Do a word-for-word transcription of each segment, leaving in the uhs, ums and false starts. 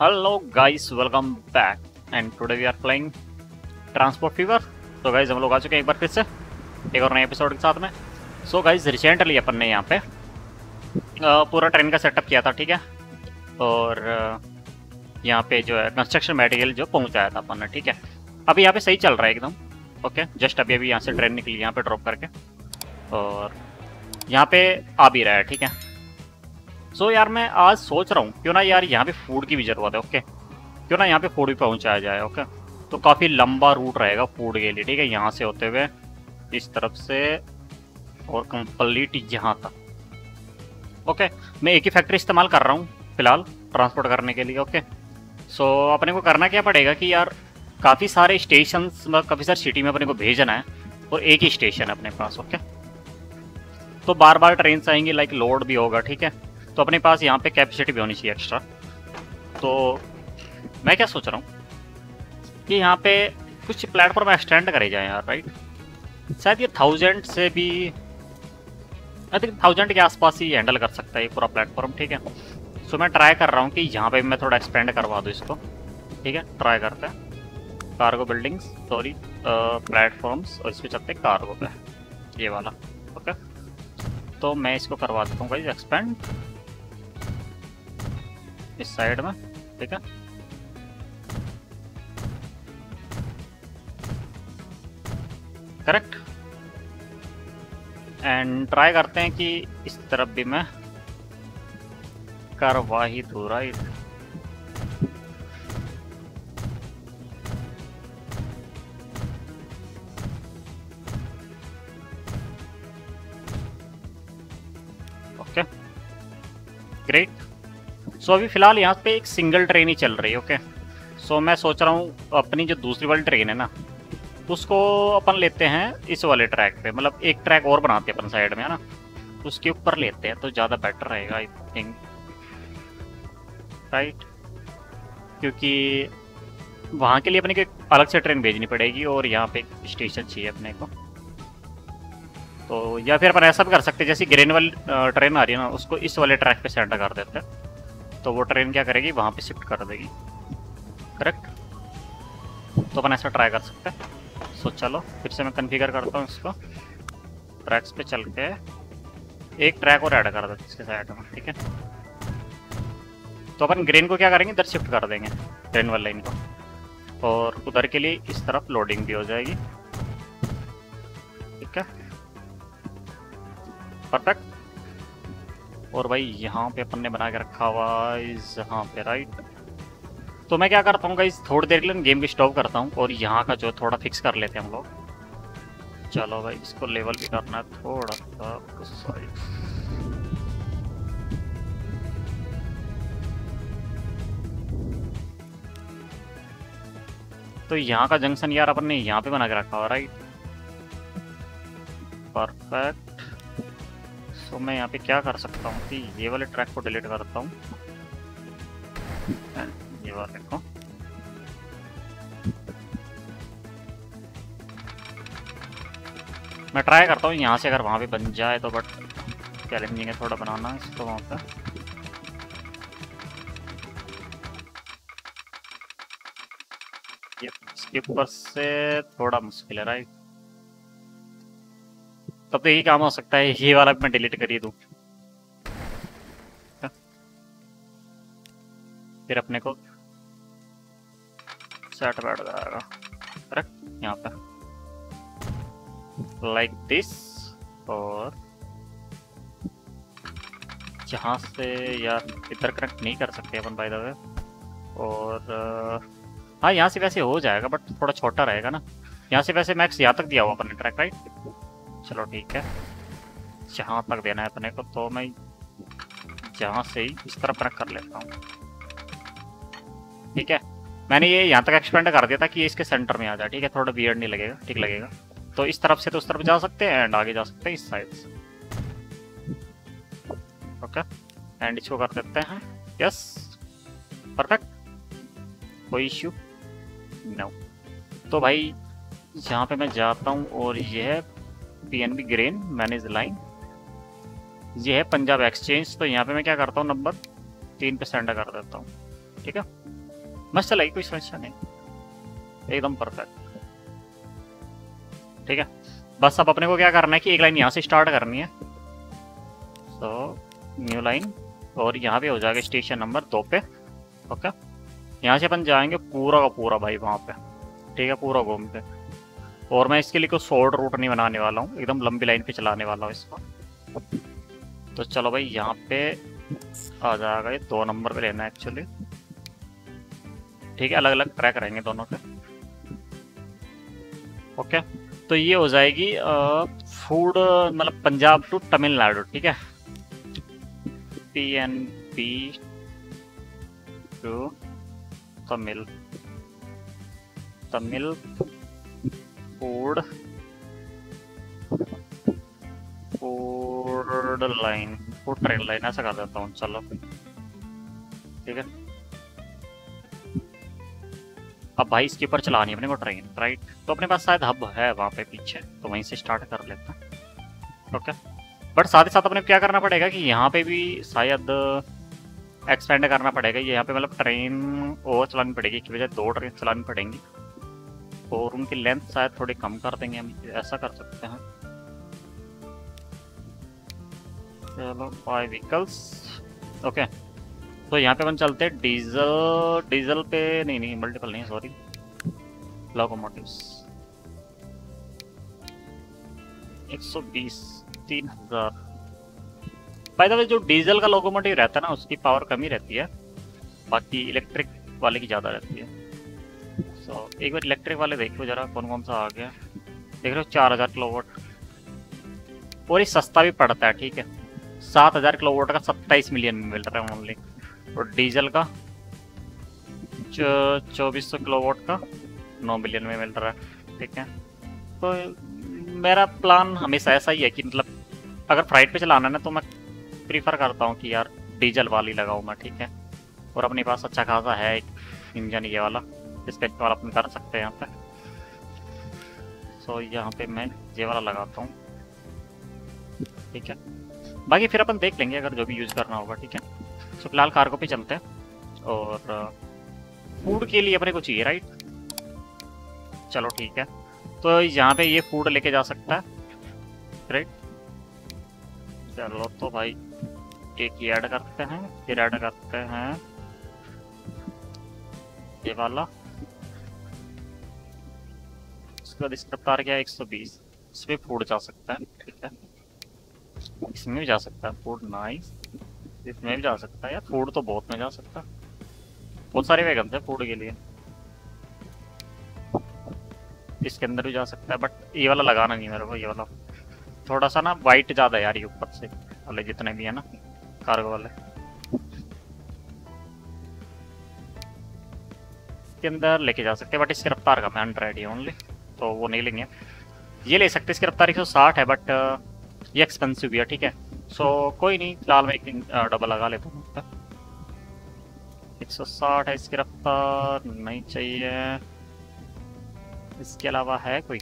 Hello guys, welcome back and today we are playing Transport Fever। तो guys हम लोग आ चुके हैं एक बार फिर से एक और नए एपिसोड के साथ में। सो गाइज रिसेंटली अपन ने यहाँ पे पूरा ट्रेन का सेटअप किया था, ठीक है। और यहाँ पे जो है कंस्ट्रक्शन मटेरियल जो पहुँचाया था अपन ने, ठीक है। अभी यहाँ पे सही चल रहा है एकदम ओके। जस्ट अभी अभी यहाँ से ट्रेन निकली यहाँ पे ड्रॉप करके और यहाँ पे आ भी रहा है, ठीक है। सो so, यार मैं आज सोच रहा हूँ क्यों ना यार यहाँ पे फूड की भी ज़रूरत है ओके। क्यों ना यहाँ पे फूड भी पहुँचाया जाए ओके। तो काफ़ी लंबा रूट रहेगा फूड के लिए, ठीक है। यहाँ से होते हुए इस तरफ से और कंप्लीट यहाँ तक ओके। मैं एक ही फैक्ट्री इस्तेमाल कर रहा हूँ फ़िलहाल ट्रांसपोर्ट करने के लिए ओके। सो अपने को करना क्या पड़ेगा कि यार काफ़ी सारे स्टेशन मतलब काफ़ी सारी सिटी में अपने को भेजना है और एक ही स्टेशन है अपने पास ओके। तो बार बार ट्रेन से आएंगी, लाइक लोड भी होगा, ठीक है। तो अपने पास यहाँ पे कैपेसिटी भी होनी चाहिए एक्स्ट्रा। तो मैं क्या सोच रहा हूँ कि यहाँ पे कुछ प्लेटफॉर्म एक्सटेंड करे जाए यार, राइट। शायद ये थाउजेंड से भी आई थिंक थाउजेंड के आसपास ही हैंडल कर सकता है ये पूरा प्लेटफॉर्म, ठीक है। सो मैं ट्राई कर रहा हूँ कि यहाँ पे मैं थोड़ा एक्सपेंड करवा दूँ इसको, ठीक है। ट्राई करते हैं कार्गो बिल्डिंग्स सॉरी प्लेटफॉर्म्स और इस पर चलते हैं कार्गो पे ये वाला ओके। तो मैं इसको करवा देता हूँ भाई एक्सपेंड इस साइड में, ठीक है। करेक्ट एंड ट्राई करते हैं कि इस तरफ भी मैं करवा ही दूं, right. Okay great. So so, अभी फ़िलहाल यहाँ पे एक सिंगल ट्रेन ही चल रही है ओके। सो मैं सोच रहा हूँ अपनी जो दूसरी वाली ट्रेन है ना उसको अपन लेते हैं इस वाले ट्रैक पे, मतलब एक ट्रैक और बनाते हैं अपन साइड में है ना, उसके ऊपर लेते हैं तो ज़्यादा बेटर रहेगा आई थिंक, राइट। क्योंकि वहाँ के लिए अपने को एक अलग से ट्रेन भेजनी पड़ेगी और यहाँ पे एक स्टेशन चाहिए अपने को। तो या फिर अपन ऐसा भी कर सकते हैं जैसे ग्रीन वाली ट्रेन आ रही है ना उसको इस वाले ट्रैक पर सेंटर कर देते हैं तो वो ट्रेन क्या करेगी वहाँ पे शिफ्ट कर देगी, करेक्ट। तो अपन ऐसा ट्राई कर सकते हैं। सो चलो फिर से मैं कन्फिगर करता हूँ इसको, ट्रैक्स पे चल के एक ट्रैक और ऐड कर देते इसके साइड में, ठीक है। तो अपन ग्रेन को क्या करेंगे इधर शिफ्ट कर देंगे ट्रेन वाली लाइन को और उधर के लिए इस तरफ लोडिंग भी हो जाएगी, ठीक है परफेक्ट। और भाई यहाँ पे अपन ने बना के रखा हुआ इस यहाँ पे, राइट। तो मैं क्या करता हूँ गाइस थोड़ी देर के लिए गेम भी स्टॉप करता हूँ और यहाँ का जो थोड़ा फिक्स कर लेते हैं हम लोग। चलो भाई इसको लेवल भी करना है थोड़ा सा, सॉरी। तो यहाँ का जंक्शन यार अपन ने यहाँ पे बना के रखा हुआ, राइट परफेक्ट। तो मैं यहाँ पे क्या कर सकता हूँ कि ये वाले ट्रैक को डिलीट करता हूँ ये वाले को, मैं ट्राई करता हूँ यहाँ से अगर वहाँ पे बन जाए तो, बट चैलेंजिंग है थोड़ा बनाना इसको वहाँ पे। ये इसके ऊपर से थोड़ा मुश्किल है, राइट। तब तो यही काम हो सकता है ये वाला मैं डिलीट कर ही दूं, फिर अपने को सेट बैठ जाएगा, करेक्ट। यहाँ पर लाइक दिस और जहाँ से यार इधर कनेक्ट नहीं कर सकते अपन बाय द वे। और हाँ यहाँ से वैसे हो जाएगा बट थोड़ा छोटा रहेगा ना, यहाँ से वैसे मैक्स यहाँ तक दिया हुआ अपन ने ट्रैक, राइट। चलो ठीक है जहाँ तक देना है अपने को तो मैं जहाँ से ही इस तरफ कनेक्ट कर लेता हूँ, ठीक है। मैंने ये यहाँ तक एक्सपेंड कर दिया था कि ये इसके सेंटर में आ जाए, ठीक है। थोड़ा वियर्ड नहीं लगेगा, ठीक लगेगा। तो इस तरफ से तो उस तरफ जा सकते हैं एंड आगे जा सकते हैं इस साइड से ओके। एंड इसको कर देते हैं, यस परफेक्ट, कोई इश्यू नो। तो भाई यहाँ पे मैं जाता हूँ और यह पीएनबी ग्रेन मैनेज लाइन ये है पंजाब एक्सचेंज। तो यहाँ पे मैं क्या करता हूँ नंबर तीन पे सेंड कर देता हूँ, ठीक है। मस्त लगी, कोई समस्या नहीं, एकदम परफेक्ट। ठीक है, बस अब अपने को क्या करना है कि एक लाइन यहाँ से स्टार्ट करनी है। सो न्यू लाइन, और यहाँ पे हो जाएगा स्टेशन नंबर दो पे। ओके, यहाँ से अपन जाएंगे पूरा का पूरा भाई वहाँ पे। ठीक है, पूरा घूम पे। और मैं इसके लिए कोई शॉर्ट रूट नहीं बनाने वाला हूँ, एकदम लंबी लाइन पे चलाने वाला हूँ इसको। तो चलो भाई, यहाँ पे आ जाएगा, ये दो नंबर पे लेना है एक्चुअली। ठीक है, अलग अलग ट्रैक रहेंगे दोनों पे। ओके, तो ये हो जाएगी फूड, मतलब पंजाब टू तमिलनाडु। ठीक है, P N B to Tamil Tamil food food line, food train line ऐसा कर देता हूँ। चलो ठीक है, अब भाई इसके ऊपर चलानी है अपने को ट्रेन, राइट। तो अपने पास शायद हब है वहाँ पे पीछे, तो वहीं से स्टार्ट कर लेते हैं। ओके, बट साथ ही साथ अपने क्या करना पड़ेगा कि यहाँ पे भी शायद एक्सपेंड करना पड़ेगा। यहाँ पे मतलब ट्रेन और चलानी पड़ेगी, इसकी वजह दो ट्रेन चलानी पड़ेंगी, और उनकी लेंथ शायद थोड़ी कम कर देंगे हम, ऐसा कर सकते हैं। चलो फाइव व्हीकल्स। ओके, तो यहाँ पे अपन चलते हैं डीजल डीजल पे, नहीं नहीं मल्टीपल नहीं, सॉरी, लोकोमोटिव्स। एक सौ बीस, तीन हजार। बाय द वे, जो डीजल का लोकोमोटिव रहता है ना, उसकी पावर कम ही रहती है, बाकी इलेक्ट्रिक वाले की ज़्यादा रहती है। सो so, एक बार इलेक्ट्रिक वाले देखो जरा कौन कौन सा आ गया। देख रहे हो, चार हज़ार किलोवाट, और ये सस्ता भी पड़ता है। ठीक है, सात हज़ार किलोवाट का सत्ताईस मिलियन में मिल रहा है ओनली, और डीजल का चौबीस सौ किलोवाट का नौ मिलियन में मिल रहा है। ठीक है, तो मेरा प्लान हमेशा ऐसा ही है कि मतलब अगर फ्लाइट पे चलाना है ना, तो मैं प्रीफर करता हूँ कि यार डीजल वाली लगाऊँ मैं। ठीक है, और अपने पास अच्छा खासा है एक इंजन ये वाला, इसका इस्तेमाल अपन कर सकते हैं यहाँ पे। सो so, यहाँ पे मैं ये वाला लगाता हूँ। ठीक है, बाकी फिर अपन देख लेंगे अगर जो भी यूज़ करना होगा। ठीक है, सो so, फिलहाल कार्गो पे चलते हैं, और फूड के लिए अपने को चाहिए, राइट। चलो ठीक है, तो यहाँ पे ये फूड लेके जा सकता है, राइट। चलो तो भाई एक ये ऐड करते हैं, फिर ऐड करते हैं ये वाला, उसके बाद इसका तार क्या है एक सौ बीस, इसमें फूड जा सकता है। ठीक है, इसमें भी जा सकता है फूड, नाइस। इसमें भी जा सकता है यार, फूड तो बहुत में जा सकता है, बहुत सारे वेगन थे फूड के लिए। इसके अंदर भी जा सकता है, बट ये वाला लगाना नहीं मेरे को, ये वाला थोड़ा सा ना वाइट ज़्यादा यार, ये ऊपर से वाले जितने भी है ना कार्गो वाले। इसके अंदर लेके जा सकते हैं, बट इसकी रफ्तार का मैं हंड्रेड ही ओनली, तो वो नहीं लेंगे। ये ले सकते, इसकी रफ्तार एक सौ साठ है, बट ये एक्सपेंसिव भी है। ठीक है, सो कोई नहीं, फिलहाल मैं एक दिन डबल लगा लेता हूँ। एक सौ साठ है इसकी रफ्तार, नहीं चाहिए। इसके अलावा है कोई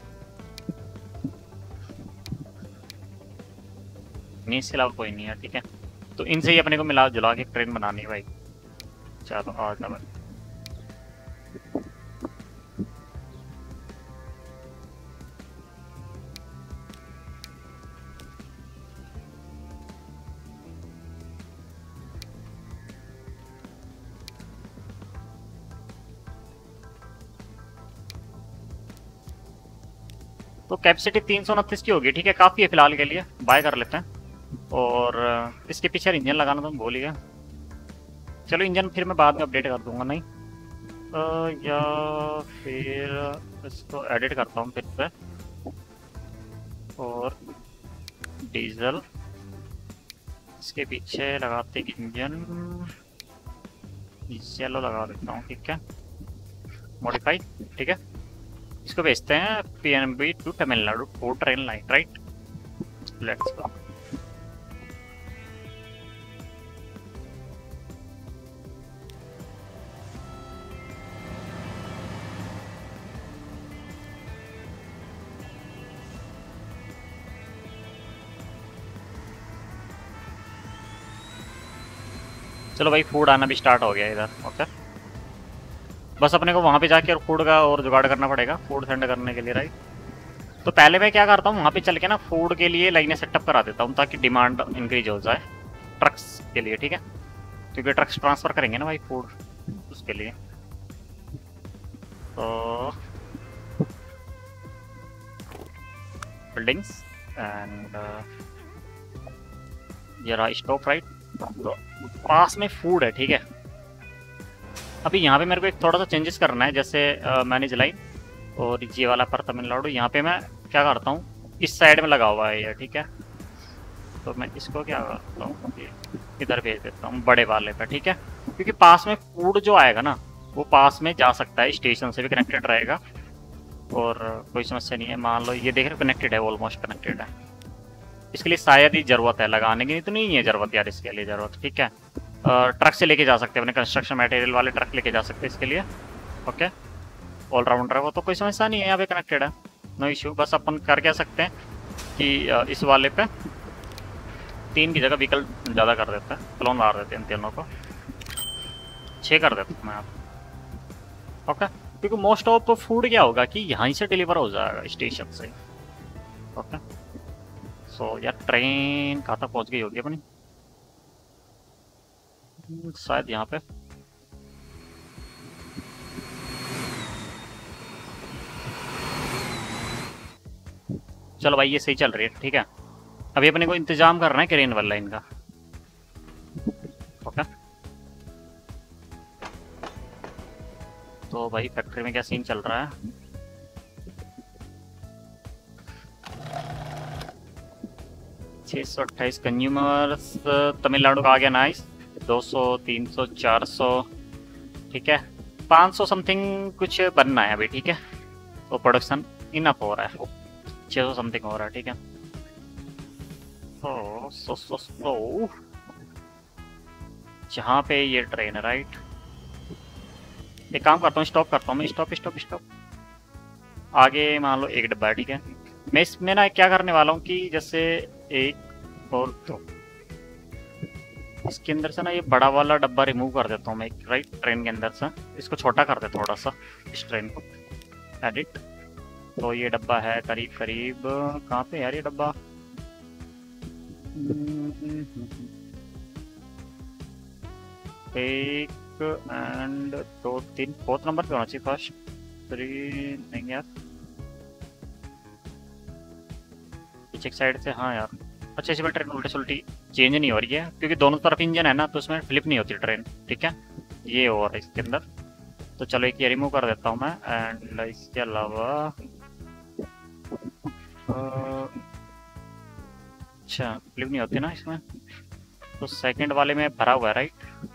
नहीं, इसके अलावा कोई नहीं है। ठीक है, तो इनसे ही अपने को मिला जुला के ट्रेन बनानी है भाई। चलो और डबल, तो कैपेसिटी तीन सौ उनतीस की होगी। ठीक है, काफ़ी है फिलहाल के लिए, बाय कर लेते हैं। और इसके पीछे इंजन लगाना तो भूल ही गया, चलो इंजन फिर मैं बाद में अपडेट कर दूंगा। नहीं तो या फिर इसको एडिट करता हूँ फिर से, और डीजल, इसके पीछे लगाते इंजन येलो लगा देता हूँ। ठीक है, मॉडिफाई। ठीक है, इसको भेजते हैं P N B to Tamil Nadu four train line, right. Let's go. चलो भाई, फूड आना भी स्टार्ट हो गया इधर। ओके, बस अपने को वहाँ पे जाके और फूड का और जुगाड़ करना पड़ेगा फूड सेंड करने के लिए, राइट। तो पहले मैं क्या करता हूँ वहाँ पे चल के ना फूड के लिए लाइनें सेटअप करा देता हूँ ताकि डिमांड इंक्रीज हो जाए ट्रक्स के लिए, ठीक है, क्योंकि ट्रक्स ट्रांसफ़र करेंगे ना भाई फूड उसके लिए। तो बिल्डिंग्स एंड ये रहा स्टॉप, राइट। तो पास में फूड है, ठीक है। अभी यहाँ पे मेरे को एक थोड़ा सा चेंजेस करना है, जैसे मैनेज लाइन और ये वाला पर तमिलनाडु, यहाँ पे मैं क्या करता हूँ इस साइड में लगा हुआ है ये, ठीक है। तो मैं इसको क्या करता हूँ इधर भेज देता हूँ बड़े वाले पे, ठीक है, क्योंकि पास में फूड जो आएगा ना वो पास में जा सकता है, स्टेशन से भी कनेक्टेड रहेगा और कोई समस्या नहीं है। मान लो ये देख रहे हो कनेक्टेड है, ऑलमोस्ट कनेक्टेड है, इसके लिए शायद ही ज़रूरत है लगाने की, तो नहीं है ज़रूरत यार इसके लिए ज़रूरत, ठीक है। ट्रक से लेके जा सकते हैं अपने, कंस्ट्रक्शन मटेरियल वाले ट्रक लेके जा सकते हैं इसके लिए, ओके। ऑलराउंडर है वो, तो कोई समस्या नहीं है, यहाँ पे कनेक्टेड है, नो इश्यू। बस अपन कर क्या सकते हैं कि इस वाले पे तीन की जगह व्हीकल ज़्यादा कर देते हैं, क्लोन मार देते हैं इन तीनों को, छः कर देता हूँ मैं आप, ओके। क्योंकि मोस्ट ऑफ तो फूड क्या होगा कि यहाँ से डिलीवर हो जाएगा स्टेशन से, ओके। सो यार ट्रेन कहाँ तक पहुँच गई होगी अपनी, शायद यहाँ पे चलो भाई ये सही चल रही है, ठीक है। अभी अपने को इंतजाम करना है क्रेन वाली लाइन का, ओके। तो भाई फैक्ट्री में क्या सीन चल रहा है, छह सौ अट्ठाईस कंज्यूमर्स तमिलनाडु का आ गया, नाइस। दो सौ तीन सौ चार सौ, ठीक है, पाँच सौ समथिंग कुछ बनना है अभी, ठीक है। तो प्रोडक्शन इनफ हो रहा है, छह सौ समथिंग हो रहा है, ठीक है। तो सो सो सो जहाँ पे ये ट्रेन है, राइट, एक काम करता हूँ स्टॉप करता हूँ मैं, स्टॉप स्टॉप स्टॉप आगे मान लो एक डब्बा, ठीक है। मैं इसमें ना क्या करने वाला हूँ कि जैसे एक और दो इसके अंदर से ना ये बड़ा वाला डब्बा रिमूव कर देता हूँ मैं, राइट, ट्रेन के अंदर से इसको छोटा कर देता हूँ थोड़ा सा इस ट्रेन को, एडिट। तो ये डब्बा है करीब करीब कहाँ पे यार ये डब्बा, एक एंड दो तीन फोर्थ नंबर पे होना चाहिए, फर्स्ट थ्री नहीं यार पीछे साइड से, हाँ यार। अच्छा इसमें ट्रेन उल्टी सुल्टी चेंज नहीं हो रही है क्योंकि दोनों तरफ इंजन है ना तो उसमें फ्लिप नहीं होती ट्रेन, ठीक है, ये हो रहा है इसके अंदर। तो चलो एक ये रिमूव कर देता हूँ मैं, एंड इसके अलावा अच्छा फ्लिप नहीं होती ना इसमें, तो सेकंड वाले में भरा हुआ है, राइट।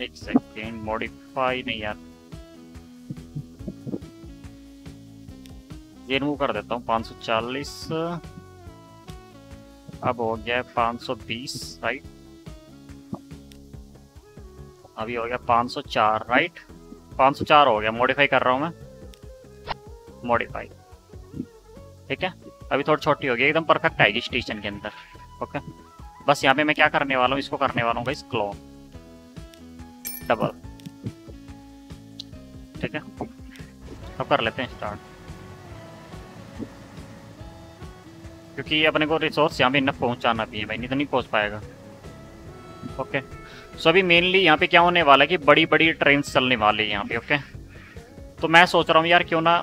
एक सेकंड मॉडिफाई नहीं यार, ये रिमूव कर देता हूँ, पाँच सौ चालीस अब हो गया है पाँच सौ बीस, राइट, अभी हो गया पाँच सौ चार, राइट, पाँच सौ चार हो गया, मॉडिफाई कर रहा हूँ मैं, मॉडिफाई, ठीक है। अभी थोड़ी छोटी हो गई, एकदम परफेक्ट आएगी स्टेशन के अंदर, ओके। बस यहाँ पे मैं क्या करने वाला हूँ, इसको करने वाला हूँ गाइस क्लोन डबल, ठीक है। अब कर लेते हैं स्टार्ट, क्योंकि अपने को रिसोर्स यहाँ पे इतना पहुँचाना भी है भाई, नहीं तो नहीं पहुँच पाएगा, ओके। सो अभी मेनली यहाँ पे क्या होने वाला है कि बड़ी बड़ी ट्रेन चलने वाली है यहाँ पे, ओके। तो मैं सोच रहा हूँ यार क्यों ना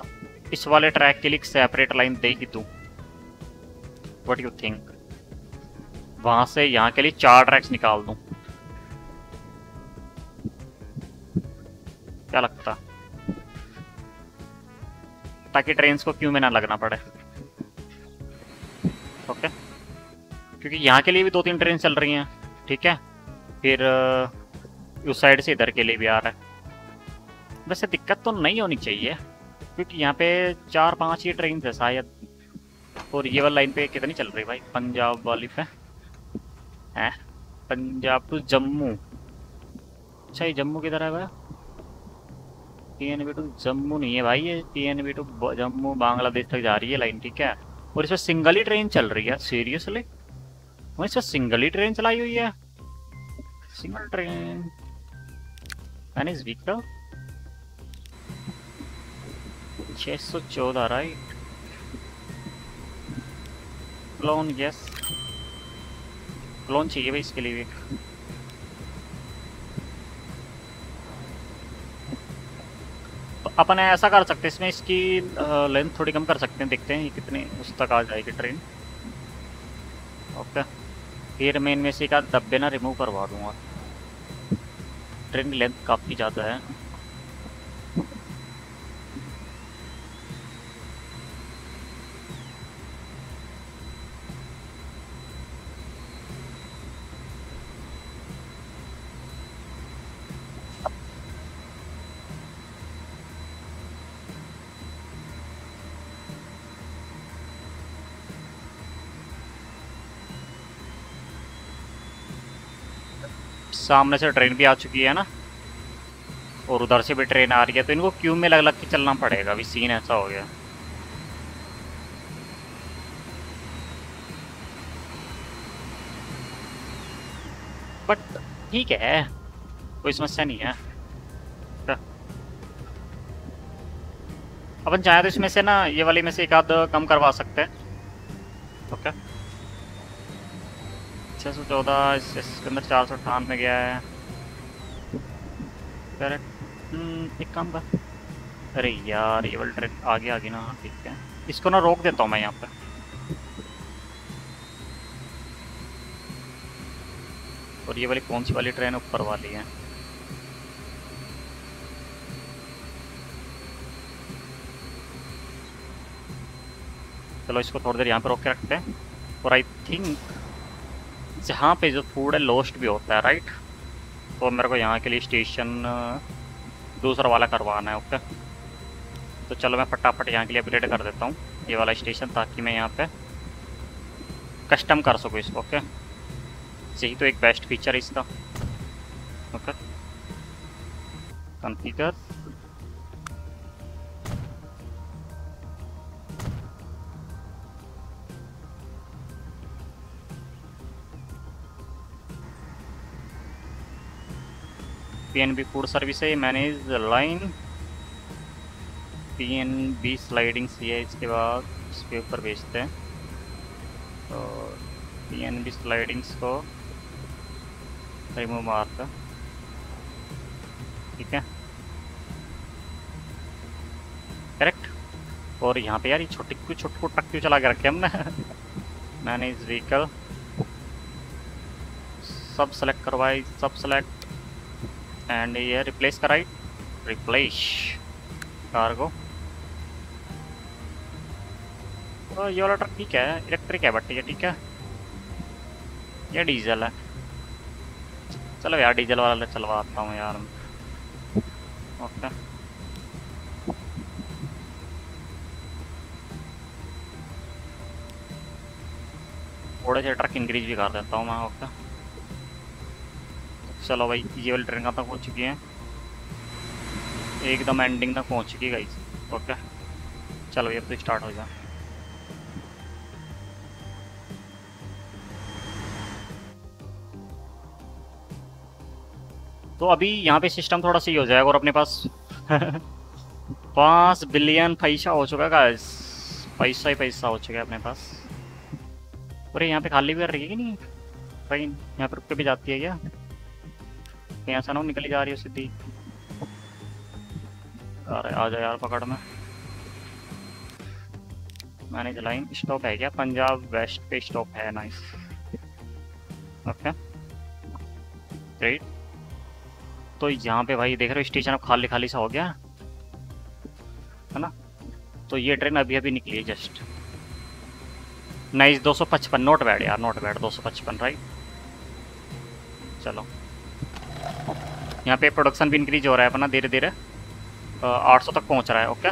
इस वाले ट्रैक के लिए सेपरेट लाइन दे ही दूँ, व्हाट यू थिंक, वहाँ से यहाँ के लिए चार ट्रैक्स निकाल दूँ, क्या लगता, ताकि ट्रेन को क्यों में ना लगना पड़े, ओके okay. क्योंकि यहाँ के लिए भी दो तीन ट्रेन चल रही हैं, ठीक है, फिर उस साइड से इधर के लिए भी आ रहा है। वैसे दिक्कत तो नहीं होनी चाहिए क्योंकि यहाँ पे चार पांच ही ट्रेन है शायद। और ये वाली लाइन पे कितनी चल रही है भाई, पंजाब वाली पे हैं, पंजाब टू जम्मू, अच्छा ये जम्मू किधर है भाई, P N B to Jammu नहीं है भाई, ये P N B to Jammu Bangladesh तक जा रही है लाइन, ठीक है। और इसमें सिंगल ही ट्रेन चल रही है, सीरियसली इसमें सिंगल ही ट्रेन चलाई हुई है, single train man is weaker six one four, right? Clone, yes clone चाहिए भाई इसके लिए भी। तो अपन ऐसा कर सकते हैं, इसमें इसकी लेंथ थोड़ी कम कर सकते हैं, देखते हैं ये कितने उस तक आ जाएगी ट्रेन। ओके, फिर मैं इनमें से का डब्बे ना रिमूव करवा दूंगा, ट्रेन की लेंथ काफ़ी ज़्यादा है। सामने से ट्रेन भी आ चुकी है ना, और उधर से भी ट्रेन आ रही है, तो इनको क्यू में लग लग के चलना पड़ेगा। अभी सीन ऐसा हो गया। बट ठीक है, कोई समस्या नहीं है। अपन चाहे तो इसमें से ना ये वाली में से एक आध कम करवा सकते हैं। ओके, छः सौ चौदह इसके अंदर चार सौ अठानवे गया है। करेक्ट, एक काम कर, अरे यार ये वाली ट्रेन आगे आ गई ना, ठीक है इसको ना रोक देता हूँ मैं यहाँ पर। और ये वाली कौन सी वाली ट्रेन, ऊपर वाली है। चलो इसको थोड़ी देर यहाँ पर रोक के रखते हैं। और आई थिंक जहाँ पे जो फूड है लोस्ट भी होता है, राइट? तो मेरे को यहाँ के लिए स्टेशन दूसरा वाला करवाना है। ओके, तो चलो मैं फटाफट यहाँ के लिए अपग्रेड कर देता हूँ ये वाला स्टेशन, ताकि मैं यहाँ पे कस्टम कर सकूँ इसको। ओके, यही तो एक बेस्ट फीचर है इसका। Okay, configure, PNB food service है, मैनेज लाइन, पीएनबी स्लाइडिंग्स है, इसके बाद इसके ऊपर भेजते हैं। तो पीएनबी स्लाइडिंग्स को रिमूव मारता, ठीक है, करेक्ट। और यहाँ पे यार ये छोटी क्यों छोटू ट्रक क्यों चला के रखे हमने। मैनेज व्हीकल, सब सेलेक्ट करवाई, सब सेलेक्ट एंड ये रिप्लेस कराई, रिप्लेस कार्गो। तो ये वाला ट्रक ठीक है, इलेक्ट्रिक है बट ये ठीक है, ये डीजल है। चलो यार डीजल वाला चलवाता हूँ यार। ओके, थोड़े से ट्रक इंक्रीज भी कर देता हूँ मैं। ओके, चलो भाई ये वाली ट्रेन कहाँ तक पहुँच चुकी है? एकदम एंडिंग तक पहुँच चुकी है। ओके, चलो ये तो स्टार्ट हो गया। तो अभी यहाँ पे सिस्टम थोड़ा सही हो जाएगा और अपने पास पाँच बिलियन पैसा हो चुका है गाइस, पैसा ही पैसा हो चुका है अपने पास। अरे यहाँ पे खाली भी कर रही है कि नहीं ट्रेन? यहाँ पर रुक के भी जाती है क्या? यहाँ से ना निकली जा रही हो सीधी। अरे आ जा यार पकड़ में। मैंने लाइन स्टॉप है क्या? पंजाब वेस्ट पे स्टॉप है, नाइस। Okay great. तो यहाँ पे भाई देख रहे हो स्टेशन अब खाली खाली सा हो गया है ना। तो ये ट्रेन अभी अभी निकली है जस्ट, नाइस। दो सौ पचपन, नोट बैड यार, नोट बैड दो सौ पचपन, राइट। चलो यहाँ पे प्रोडक्शन भी इंक्रीज हो रहा है अपना, धीरे धीरे आठ सौ तक पहुँच रहा है। ओके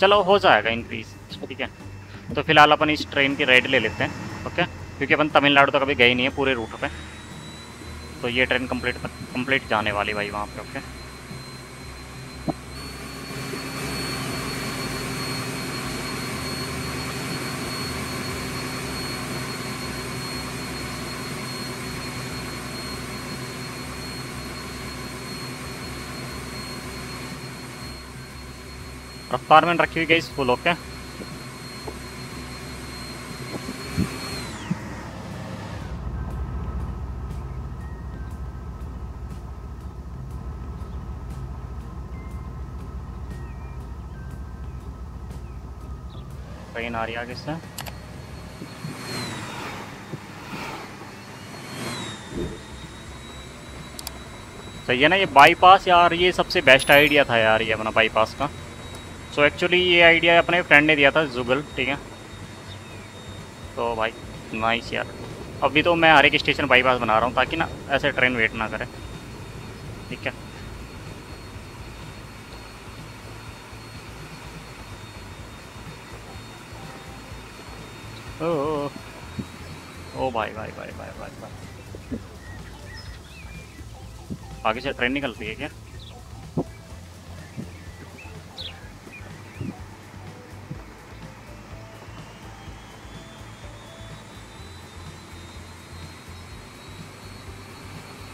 चलो हो जाएगा इंक्रीज, ठीक है। तो फिलहाल अपन इस ट्रेन की राइड ले लेते हैं। ओके, क्योंकि अपन तमिलनाडु तक अभी गए नहीं है पूरे रूट पे, तो ये ट्रेन कंप्लीट कंप्लीट जाने वाली भाई वहाँ पे। ओके, रफ्तार में रखी हुई गई फुल। ओके ट्रेन आ रही है आगे से। सही है ना ये बाईपास यार, ये सबसे बेस्ट आइडिया था यार ये अपना बाईपास का। सो so एक्चुअली ये आइडिया अपने फ्रेंड ने दिया था जुगल, ठीक है। तो भाई नाइस यार, अभी तो मैं हर एक स्टेशन बाईपास बना रहा हूँ ताकि ना ऐसे ट्रेन वेट ना करे, ठीक है। ओ ओ भाई भाई भाई भाई भाई भाई आगे से ट्रेन निकलती है क्या?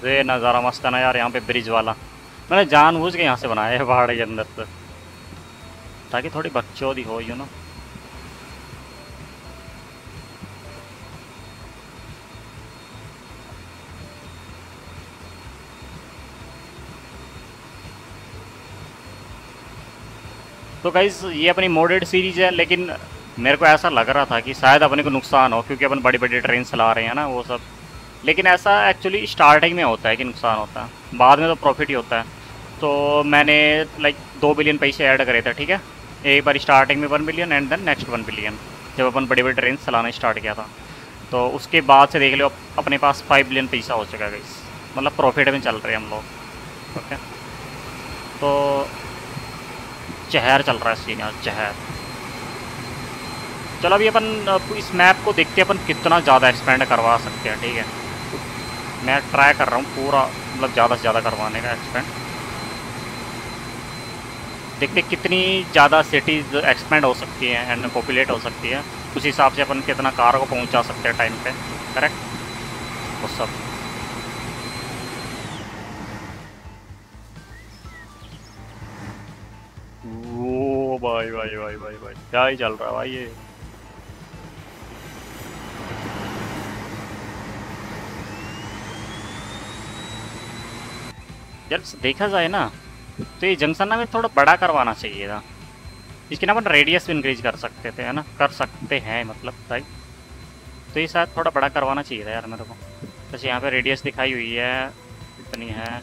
ये नज़ारा मस्त है ना यार, यहाँ पे ब्रिज वाला मैंने जानबूझ के यहाँ से बनाया है पहाड़ के अंदर से, ताकि थोड़ी बकचोदी हो यू नो। तो गाइस ये अपनी मॉडेड सीरीज़ है, लेकिन मेरे को ऐसा लग रहा था कि शायद अपने को नुकसान हो क्योंकि अपन बड़ी बड़ी ट्रेन चला रहे हैं ना वो सब, लेकिन ऐसा एक्चुअली स्टार्टिंग में होता है कि नुकसान होता है, बाद में तो प्रॉफिट ही होता है। तो मैंने लाइक दो बिलियन पैसे ऐड करे थे, ठीक है, एक बार स्टार्टिंग में one billion and then next one billion जब अपन बड़ी बड़ी ट्रेन चलाना स्टार्ट किया था। तो उसके बाद से देख लो अपने पास फाइव बिलियन पैसा हो चुका है गाइस, मतलब प्रॉफिट में चल रहे हैं हम लोग। ओके तो चहर चल रहा है सीन यार, चहर। चलो अभी अपन इस मैप को देखते हैं अपन कितना ज़्यादा एक्सपेंड करवा सकते हैं, ठीक है। मैं ट्राई कर रहा हूँ पूरा मतलब ज़्यादा से ज़्यादा करवाने का एक्सपेंड, देखते कितनी ज़्यादा सिटीज़ एक्सपेंड हो सकती हैं एंड पॉपुलेट हो सकती है, उस हिसाब से अपन कितना कार को पहुँचा सकते हैं टाइम पे, करेक्ट। वो सब वो भाई भाई भाई भाई भाई क्या ही चल रहा है भाई ये। जब देखा जाए ना तो ये जंक्शन ना में थोड़ा बड़ा करवाना चाहिए था, इसके ना अपन रेडियस भी इंक्रीज कर सकते थे, है ना, कर सकते हैं मतलब भाई। तो ये शायद थोड़ा बड़ा करवाना चाहिए था यार मेरे को। जैसे यहाँ पे रेडियस दिखाई हुई है इतनी है,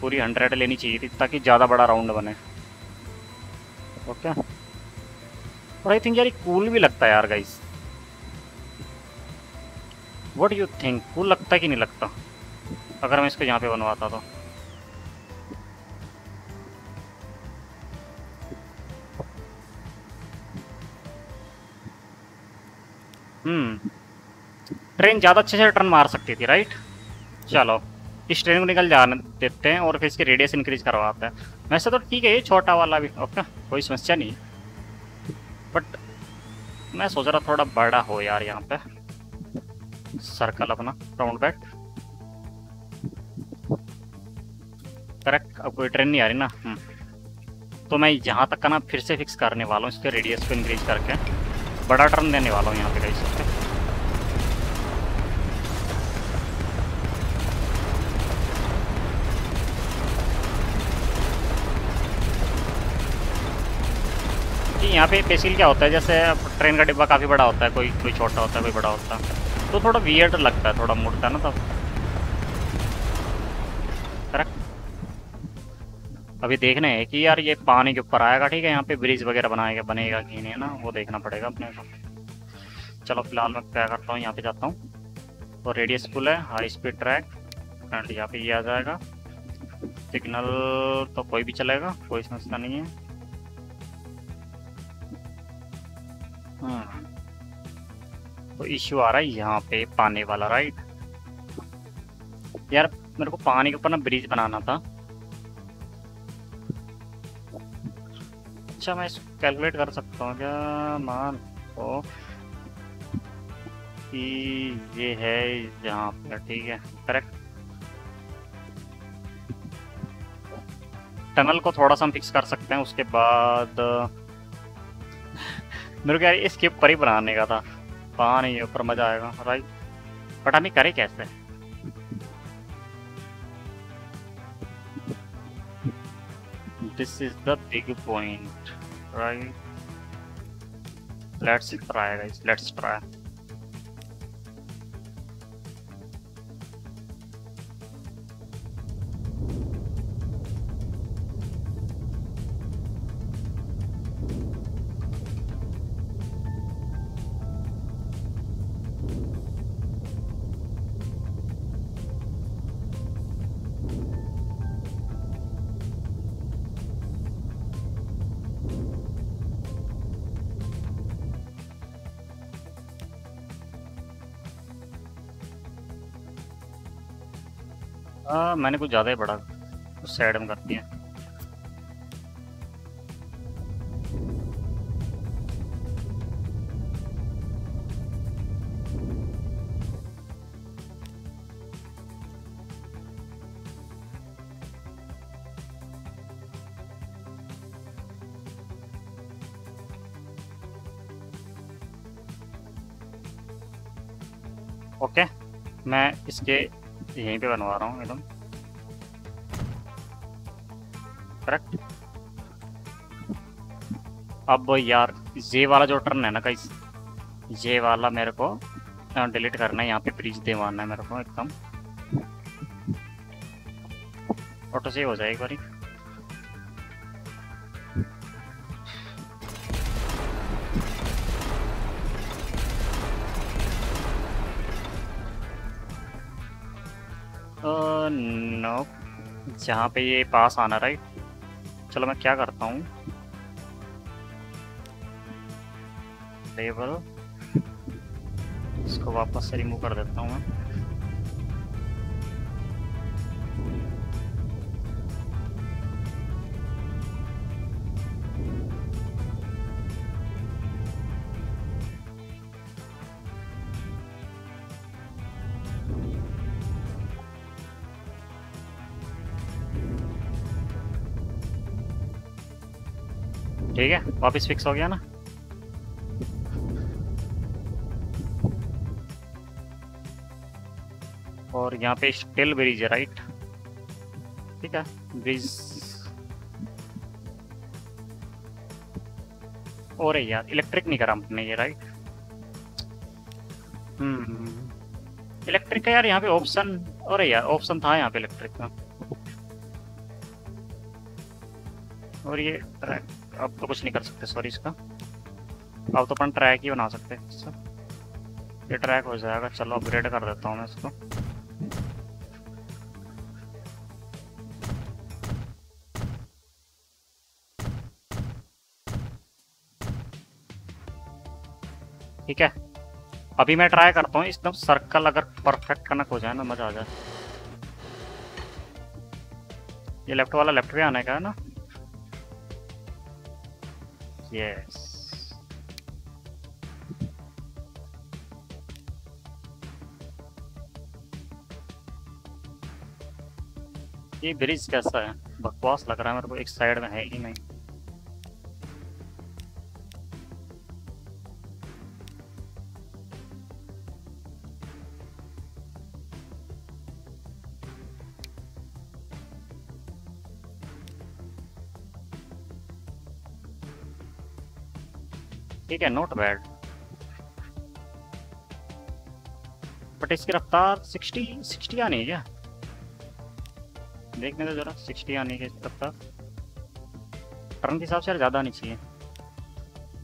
पूरी हंड्रेड लेनी चाहिए थी ताकि ज़्यादा बड़ा राउंड बने। ओके और आई थिंक यार कूल भी लगता है यार guys, what you think, cool लगता है कि नहीं लगता अगर मैं इसको यहाँ पे बनवाता तो? हम्म ट्रेन ज़्यादा अच्छे से टर्न मार सकती थी, राइट। चलो इस ट्रेन को निकल जाने देते हैं और फिर इसके रेडियस इंक्रीज करवाते हैं। वैसे तो ठीक है ये छोटा वाला भी, ओके कोई समस्या नहीं, बट मैं सोच रहा थोड़ा बड़ा हो यार यहाँ पे सर्कल अपना राउंड बैट, करेक्ट। अब कोई ट्रेन नहीं आ रही ना, तो मैं यहाँ तक का ना फिर से फिक्स करने वाला हूँ, इसके रेडियस को इंक्रीज करके बड़ा टर्न देने वाला हूँ यहाँ पे गाइस। यहाँ पे बेसिकली क्या होता है, जैसे ट्रेन का डिब्बा काफ़ी बड़ा होता है, कोई कोई छोटा होता है कोई बड़ा होता है, तो थोड़ा वियर्ड लगता है, थोड़ा मुड़ता है ना तब, करेक्ट। अभी देखना है कि यार ये पानी के ऊपर आएगा, ठीक है, यहाँ पे ब्रिज वगैरह बनाएगा बनेगा कि नहीं ना, वो देखना पड़ेगा अपने को। चलो फिलहाल मैं क्या करता हूँ यहाँ पे जाता हूँ, और रेडियस फुल है, हाई स्पीड ट्रैक एंड यहाँ पे ये आ जाएगा। सिग्नल तो कोई भी चलेगा, कोई समस्या नहीं है। हम्म तो इश्यू आ रहा है यहाँ पे पानी वाला, राइट। यार मेरे को पानी के ऊपर ना ब्रिज बनाना था। अच्छा मैं इसको कैलकुलेट कर सकता हूँ क्या? मान लो कि ये है यहाँ पर, ठीक है, करेक्ट। टनल को थोड़ा सा हम फिक्स कर सकते हैं। उसके बाद मेरे को यार इसके ऊपर ही बनाने का था, पता नहीं है ऊपर मजा आएगा राइट, बट हम करें कैसे। This is the big point right, let's try guys, let's try. आ, मैंने कुछ ज़्यादा ही बड़ा उस साइड में कर दिया। ओके मैं इसके यहीं पे बनवा रहा हूँ एकदम करेक्ट। अब यार जे वाला जो टर्न है ना गाइस, जे वाला मेरे को डिलीट करना है, यहाँ पे ब्रिज देवाना है मेरे को एकदम। ऑटो सेव हो जाएगी बारी। नो जहाँ पे ये पास आना राइट। चलो मैं क्या करता हूँ, लेवल इसको वापस से रिमूव कर देता हूँ मैं। ठीक है वापस फिक्स हो गया ना। और यहाँ पे स्टील ब्रिज है राइट, ठीक है ब्रिज। और यार इलेक्ट्रिक नहीं करा हमने ये राइट। हम्म इलेक्ट्रिक का यार यहाँ पे ऑप्शन, और यार ऑप्शन था यहाँ पे इलेक्ट्रिक का। और ये अब तो कुछ नहीं कर सकते सॉरी इसका, अब तो अपन ट्रैक ही बना सकते हैं सर, ये ट्रैक हो जाएगा। चलो अपग्रेड कर देता हूँ मैं इसको। ठीक है अभी मैं ट्राई करता हूँ एकदम सर्कल, अगर परफेक्ट कनक हो जाए ना मजा आ जाए। ये लेफ्ट वाला लेफ्ट पे आने का है ना। Yes. ये ब्रिज कैसा है, बकवास लग रहा है मेरे को, एक साइड में है ही नहीं। ठीक है नॉट बैड, बट इसकी रफ्तार साठ साठ आनी है क्या, देखने दो जरा। साठ आनी है इसकी रफ्तार, टर्न के हिसाब से ज़्यादा आनी चाहिए।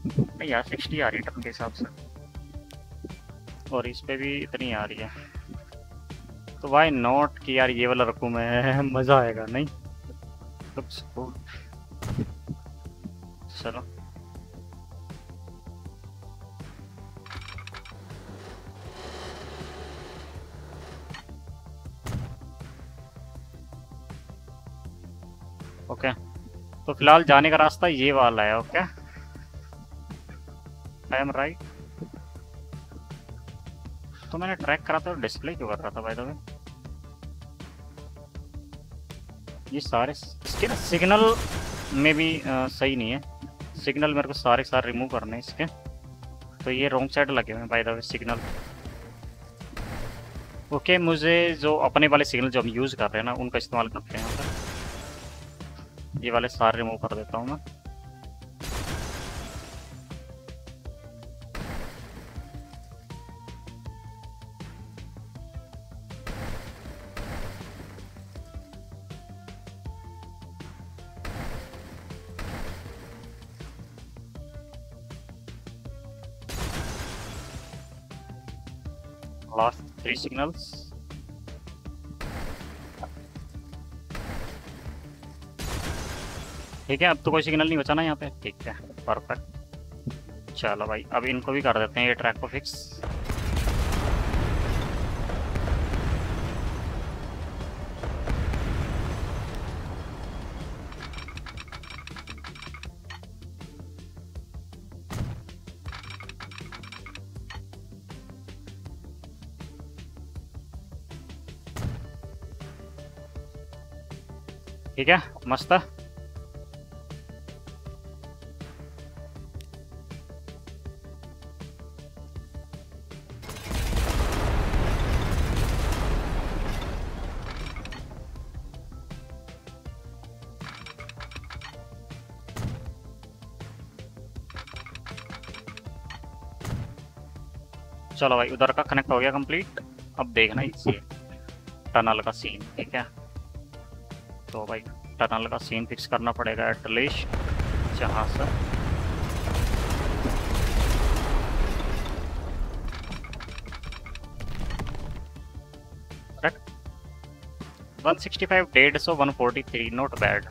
नहीं यार साठ आ रही है टर्न के हिसाब से, और इस पे भी इतनी आ रही है। तो वाई नॉट कि यार ये वाला रखूँ मैं, मज़ा आएगा नहीं तो। चलो ओके okay. तो फिलहाल जाने का रास्ता ये वाला है। Okay I am right. तो मैंने ट्रैक करा था, डिस्प्ले क्यों कर रहा था भाई? ये सारे इसके ना सिग्नल में भी आ, सही नहीं है। सिग्नल मेरे को सारे सारे रिमूव करने हैं इसके। तो ये रॉन्ग साइड लगे हुए हैं by the way signal. Okay okay, मुझे जो अपने वाले सिग्नल जो हम यूज़ कर रहे हैं ना उनका इस्तेमाल करते हैं सर। ये वाले सारे रिमूव कर देता हूँ मैं। Last three signals. ठीक है, अब तो कोई सिग्नल नहीं बचा ना यहाँ पे। ठीक है, परफेक्ट। चलो भाई, अब इनको भी कर देते हैं ये ट्रैक को फिक्स। ठीक है, मस्त। चलो भाई, उधर का कनेक्ट हो गया कंप्लीट। अब देखना इसे टनल का सीन। ठीक है, तो भाई टनल का सीन फिक्स करना पड़ेगा एटलीस्ट जहाँ से। वन सिक्सटी फाइव, डेढ़ सौ, one forty three, not bad.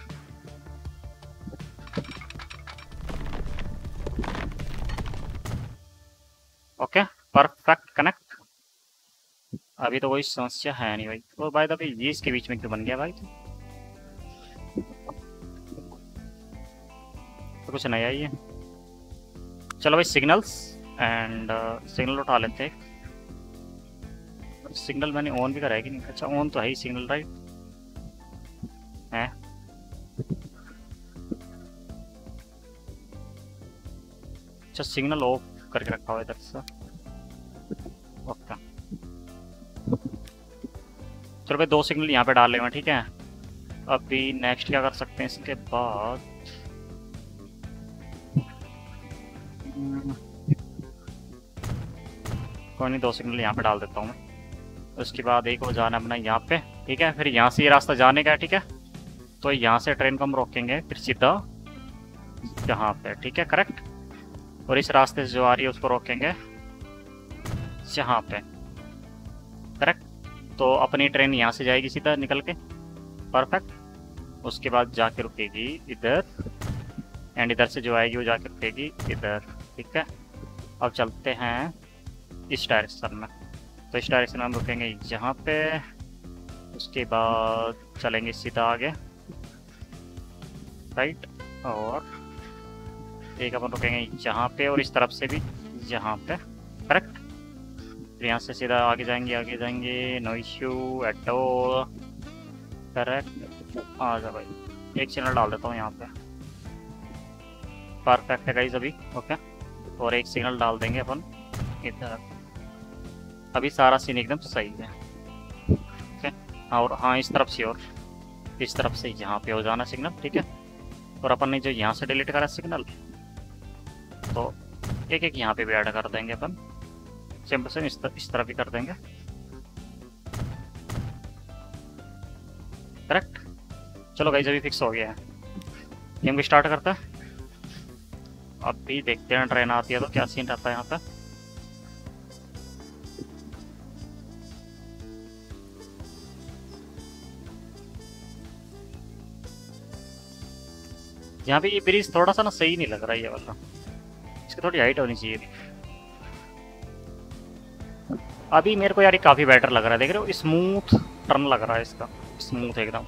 Okay, perfect connect. अभी तो कोई समस्या है नहीं भाई। तो भाई तभी ये इसके बीच में क्यों बन गया भाई? तो कुछ नया ही है। चलो भाई, सिग्नल्स एंड सिग्नल उठा लेते हैं। सिग्नल मैंने ऑन भी कराया कि नहीं? अच्छा, ऑन तो है ही सिग्नल, राइट है। अच्छा, सिग्नल ऑफ करके रखा हुआ है इधर से। ओके, चलो भाई दो सिग्नल यहाँ पे डाल लेंगे। ठीक है, अभी नेक्स्ट क्या कर सकते हैं इसके बाद? कोई नहीं, दो सिग्नल यहाँ पे डाल देता हूँ मैं। उसके बाद एक हो जाना अपना यहाँ पे। ठीक है, फिर यहाँ से ये रास्ता जाने का है। ठीक है, तो यहाँ से ट्रेन को हम रोकेंगे फिर सीधा यहाँ पे। ठीक है, करेक्ट। और इस रास्ते से जो आ रही है उसको रोकेंगे यहाँ पे। करेक्ट, तो अपनी ट्रेन यहाँ से जाएगी सीधा निकल के। परफेक्ट। उसके बाद जाके रुकेगी इधर, एंड इधर से जो आएगी वो जाके रुकेगी इधर। ठीक है, अब चलते हैं इस डायरेक्शन में। तो इस डायरेक्शन में हम रुकेंगे यहाँ पे। उसके बाद चलेंगे सीधा आगे, राइट। और एक अपन रुकेंगे यहाँ पे, और इस तरफ से भी यहाँ पे। करेक्ट, फिर यहाँ से सीधा आगे जाएंगे आगे जाएंगे no issue at all. Correct, आ जा भाई, एक सिग्नल डाल देता हूँ यहाँ पे। परफेक्ट है गाइस अभी। ओके, और एक सिग्नल डाल देंगे अपन इधर। अभी सारा सीन एकदम सही है। ओके, और हाँ, इस तरफ से और इस तरफ से यहाँ पे हो जाना सिग्नल। ठीक है, और अपन ने जो यहाँ से डिलीट करा सिग्नल, तो एक एक यहाँ पे भी ऐड कर देंगे अपन। सिंपल से इस, तर, इस तरफ भी कर देंगे। करेक्ट। चलो गाइस, अभी फिक्स हो गया है। गेम को स्टार्ट करता है। अब भी देखते हैं ट्रेन आती है तो क्या सीन रहता है यहाँ पे। यहाँ पे ये ब्रिज थोड़ा सा ना सही नहीं लग रहा है ये वाला। इसकी थोड़ी हाइट होनी चाहिए। अभी मेरे को यार ये काफ़ी बेटर लग रहा है। देख रहे हो, स्मूथ टर्न लग रहा है इसका, स्मूथ एकदम।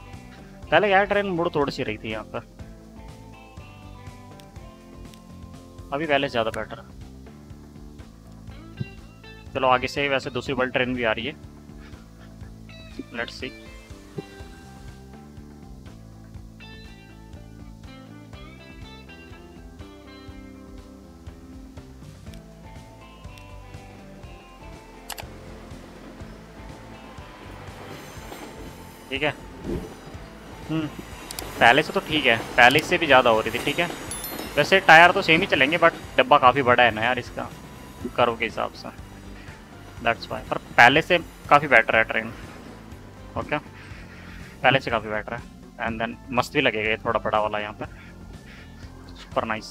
पहले यार ट्रेन मुड़ थोड़ी सी रही थी यहाँ पर। अभी पहले ज़्यादा बेटर है। चलो, आगे से वैसे दूसरी बड़ी ट्रेन भी आ रही है। Let's see. ठीक है। पहले से तो ठीक है, पहले से भी ज़्यादा हो रही थी। ठीक है, वैसे टायर तो सेम ही चलेंगे बट डब्बा काफ़ी बड़ा है ना यार इसका, करो के हिसाब से, दैट्स वाई। पर पहले से काफ़ी बेटर है ट्रेन, ओके, पहले से काफ़ी बेटर है। एंड देन मस्त भी लगेगा ये थोड़ा बड़ा वाला यहाँ पर, सुपर नाइस।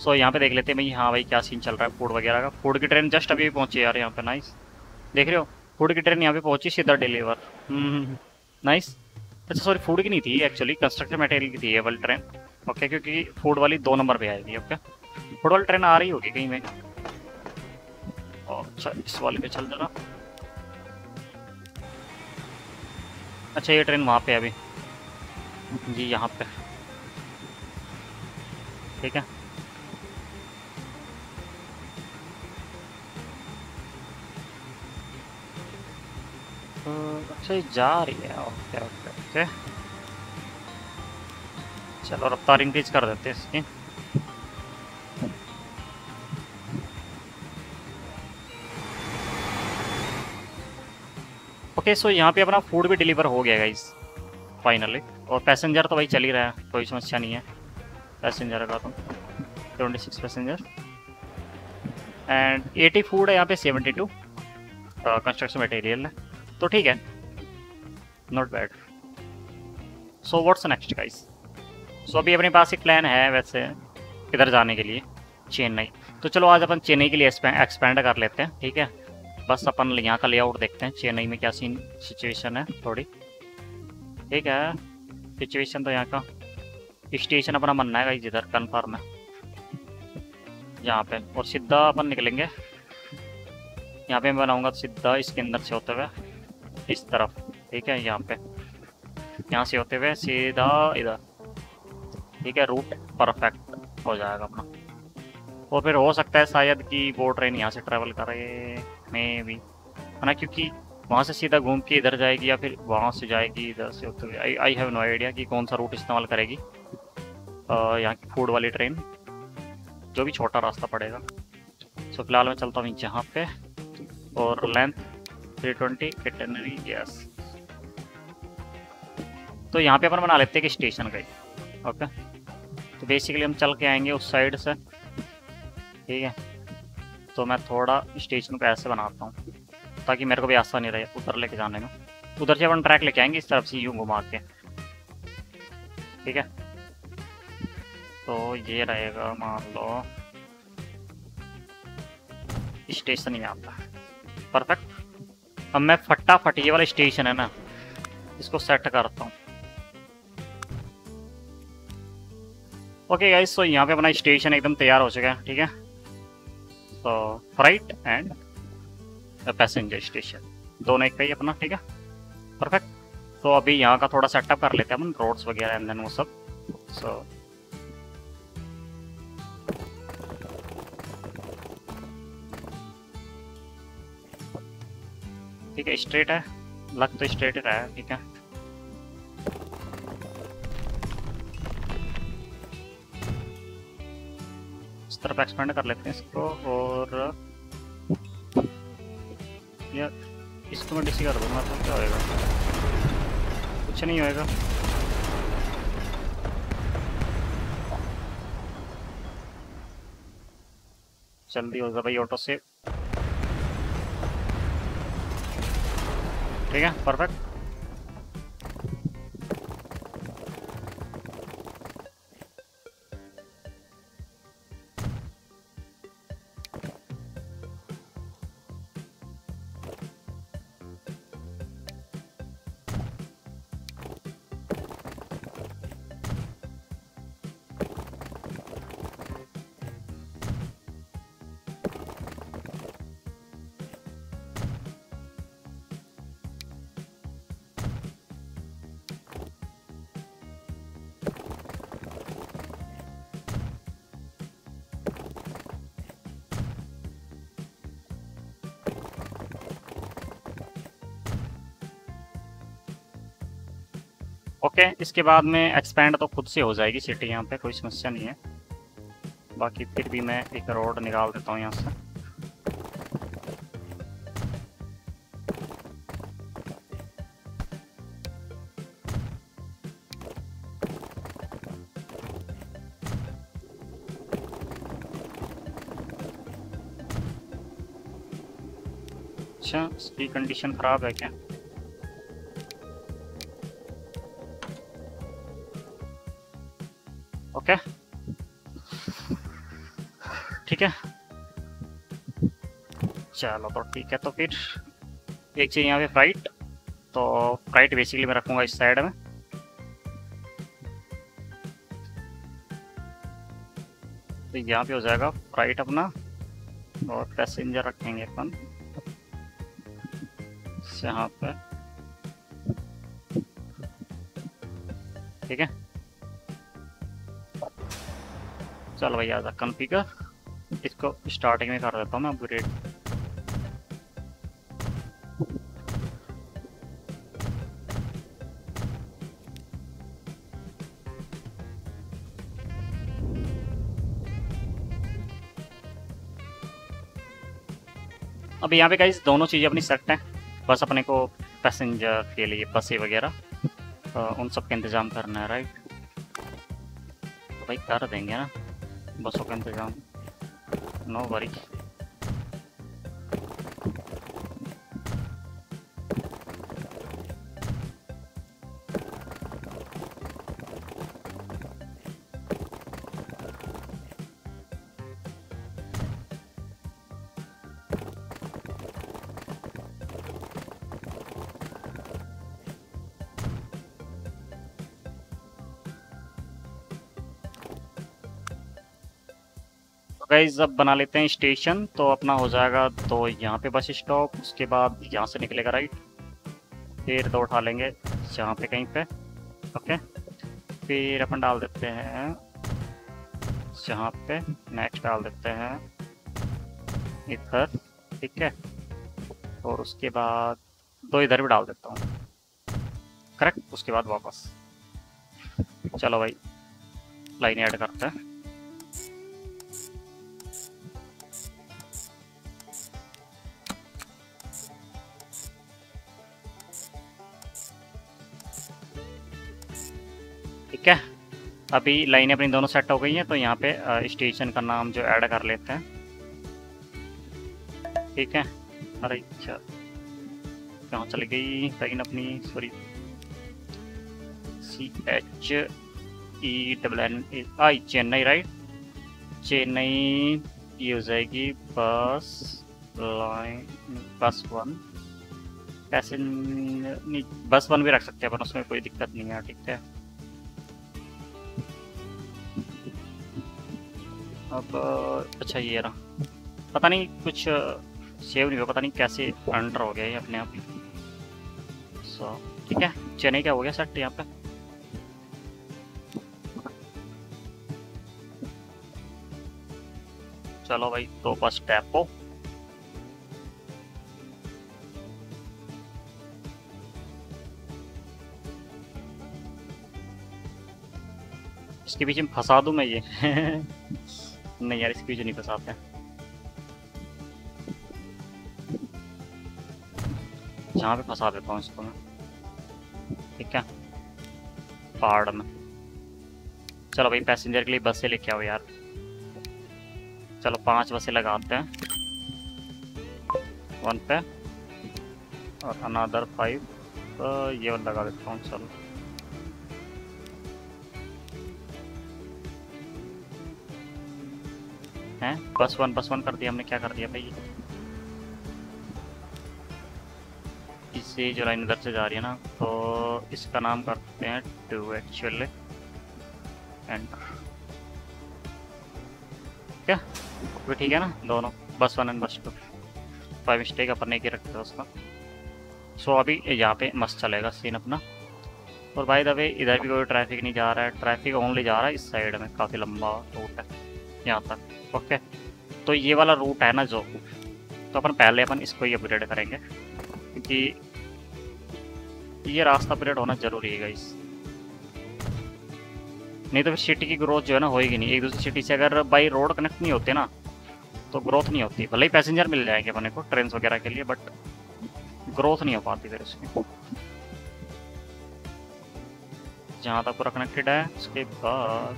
सो so, यहाँ पे देख लेते हैं भाई, हाँ भाई क्या सीन चल रहा है फूड वगैरह का। फूड की ट्रेन जस्ट अभी पहुँची यार यहाँ पे, नाइस, देख रहे हो फूड की ट्रेन यहाँ पे पहुँची सीधा डिलीवर, नाइस। अच्छा सॉरी, फूड की नहीं थी एक्चुअली, कंस्ट्रक्शन मटेरियल की थी ये वाली ट्रेन, ओके, क्योंकि फूड वाली दो नंबर पे आई थी। ओके, फूड वाली ट्रेन आ रही होगी कहीं में। अच्छा इस वाले पे चल जाना। अच्छा ये ट्रेन वहाँ पे अभी जी यहाँ पे, ठीक है। अच्छा ये जा रही है, ओके ओके ओके, चलो रफ्तार इंक्रीज कर देते हैं इसकी। ओके सो यहाँ पे अपना फूड भी डिलीवर हो गया गाइस फाइनली, और पैसेंजर तो भाई चल ही रहा है, कोई समस्या नहीं है पैसेंजर का। तो twenty six passenger and eighty food है यहाँ पे, सेवेंटी टू कंस्ट्रक्शन मटेरियल है, तो ठीक है, not bad. So what's next guys? So अभी अपने पास एक प्लान है वैसे इधर जाने के लिए, चेन्नई। तो चलो आज अपन चेन्नई के लिए एक्सपेंड कर लेते हैं, ठीक है। बस अपन यहाँ का लेआउट देखते हैं, चेन्नई में क्या सीन सिचुएशन है थोड़ी, ठीक है। सिचुएशन तो यहाँ का स्टेशन अपना बनना है गाइस इधर, कन्फर्म है यहाँ पे, और सीधा अपन निकलेंगे यहाँ पे। मैं बनाऊँगा सीधा इसके अंदर से होते हुए इस तरफ, ठीक है, यहाँ पे यहाँ से होते हुए सीधा इधर, ठीक है, रूट परफेक्ट हो जाएगा अपना। और फिर हो सकता है शायद कि वो ट्रेन यहाँ से ट्रैवल करे मे भी, है ना, क्योंकि वहाँ से सीधा घूम के इधर जाएगी या फिर वहाँ से जाएगी इधर से होते हुए। I I have no idea कि कौन सा रूट इस्तेमाल करेगी यहाँ की फूड वाली ट्रेन, जो भी छोटा रास्ता पड़ेगा। सो फिलहाल मैं चलता हूँ यहाँ पे, और length three twenty catenary gas. तो यहाँ पे अपन बना लेते हैं कि स्टेशन का, ओके। तो बेसिकली हम चल के आएंगे उस साइड से, ठीक है। तो मैं थोड़ा स्टेशन को ऐसे बनाता हूँ ताकि मेरे को भी आसानी रहे उधर लेके जाने में। उधर से अपन ट्रैक लेके आएंगे इस तरफ से यूँ घुमा के, ठीक है। तो ये रहेगा, मान लो स्टेशन ही आता है, परफेक्ट। अब मैं फटाफट ये वाला स्टेशन है ना इसको सेट करता हूँ। ओके गाइस, तो यहाँ पे अपना स्टेशन एकदम तैयार हो चुका है, ठीक है। तो फ्राइट एंड पैसेंजर स्टेशन दोनों एक पे ही अपना, ठीक है, परफेक्ट। तो अभी यहाँ का थोड़ा सेटअप कर लेते हैं अपन, रोड्स वगैरह एंड देन वो सब। सो ठीक है, स्ट्रेट है, लग तो स्ट्रेट ही रहा है, ठीक है। इस तरफ एक्सपेंड कर लेते हैं इसको, और यार इसको मैं डिसी कर दूंगा तो क्या होएगा, कुछ नहीं होएगा। जल्दी हो जा भाई ऑटो से, ठीक है, परफेक्ट। ओके okay, इसके बाद में एक्सपेंड तो खुद से हो जाएगी सिटी यहाँ पे, कोई समस्या नहीं है। बाकी फिर भी मैं एक रोड निकाल देता हूँ यहाँ से, अच्छा, उसकी कंडीशन खराब है क्या? ओके ठीक है, चलो तो ठीक है। तो फिर एक चीज़ यहाँ पे फ्राइट, तो फ्राइट बेसिकली मैं रखूँगा इस साइड में। तो यहाँ पे हो जाएगा फ्राइट अपना, और पैसेंजर रखेंगे अपन यहाँ पे, ठीक है। चलो भैया आजा कॉन्फ़िगर, इसको स्टार्टिंग में कर देता हूँ मैं अपग्रेड। अब यहाँ पे गाइस दोनों चीज़ें अपनी सेट हैं, बस अपने को पैसेंजर के लिए बसें वगैरह तो उन सब का इंतज़ाम करना है, राइट? तो भाई कर देंगे ना बसों का इंतज़ाम, नो वरी। गाइस अब बना लेते हैं स्टेशन, तो अपना हो जाएगा तो यहाँ पे बस स्टॉप, उसके बाद यहाँ से निकलेगा राइट, फिर दो उठा लेंगे यहाँ पे कहीं पे, ओके। फिर अपन डाल देते हैं यहाँ पे, नेक्स्ट डाल देते हैं इधर, ठीक है। और उसके बाद दो इधर भी डाल देता हूँ, करेक्ट। उसके बाद वापस, चलो भाई लाइन ऐड करते हैं। ठीक है, अभी लाइनें अपनी दोनों सेट हो गई हैं, तो यहाँ पे स्टेशन का नाम जो ऐड कर लेते हैं, ठीक है। अरे अच्छा कहाँ चली गई लाइन अपनी, sorry, C H E W N I Chennai, right. Chennai ये हो जाएगी बस लाइन, बस वन, पैसेंजर बस वन भी रख सकते हैं पर उसमें कोई दिक्कत नहीं है, ठीक है। अब अच्छा ये रहा, पता नहीं कुछ सेव नहीं हुआ, पता नहीं कैसे अंडर हो गया ये अपने आप ही, सो ठीक है। चेन्नई क्या हो गया सेट यहाँ पे, चलो भाई। तो बस टैपो इसके बीच में फंसा दूं मैं ये नहीं यार, इसकी जो नहीं फंसाते हैं जहाँ पे फंसा देता हूँ इसको मैं, ठीक है, पहाड़ में। चलो भाई पैसेंजर के लिए बसें लेके आओ यार, चलो पांच बसें लगाते हैं वन पे, और अनादर फाइव तो ये वाला लगा देता हूँ। चलो हैं बस वन, बस वन कर दिया हमने, क्या कर दिया भाई इससे। जो लाइन उधर से जा रही है ना, तो इसका नाम करते हैं टू एक्चुअली एंड, क्या वो ठीक है ना दोनों bus one and bus two. By mistake अपन ने के रखा था उसका, सो अभी यहाँ पे मस्त चलेगा सीन अपना। और बाय द वे इधर भी कोई ट्रैफिक नहीं जा रहा है, ट्रैफिक ओनली जा रहा है इस साइड में, काफ़ी लंबा रूट है यहाँ तक, ओके। तो ये वाला रूट है ना जो, तो अपन पहले अपन इसको ही अपग्रेड करेंगे, क्योंकि ये रास्ता अपग्रेड होना ज़रूरी है गाइस, नहीं तो फिर सिटी की ग्रोथ जो है ना होएगी नहीं। एक दूसरी सिटी से अगर बाई रोड कनेक्ट नहीं होते ना तो ग्रोथ नहीं होती, भले ही पैसेंजर मिल जाएंगे अपने को ट्रेन वगैरह के लिए, बट ग्रोथ नहीं हो पाती फिर उसकी। जहाँ तक पूरा कनेक्टेड है, उसके बाद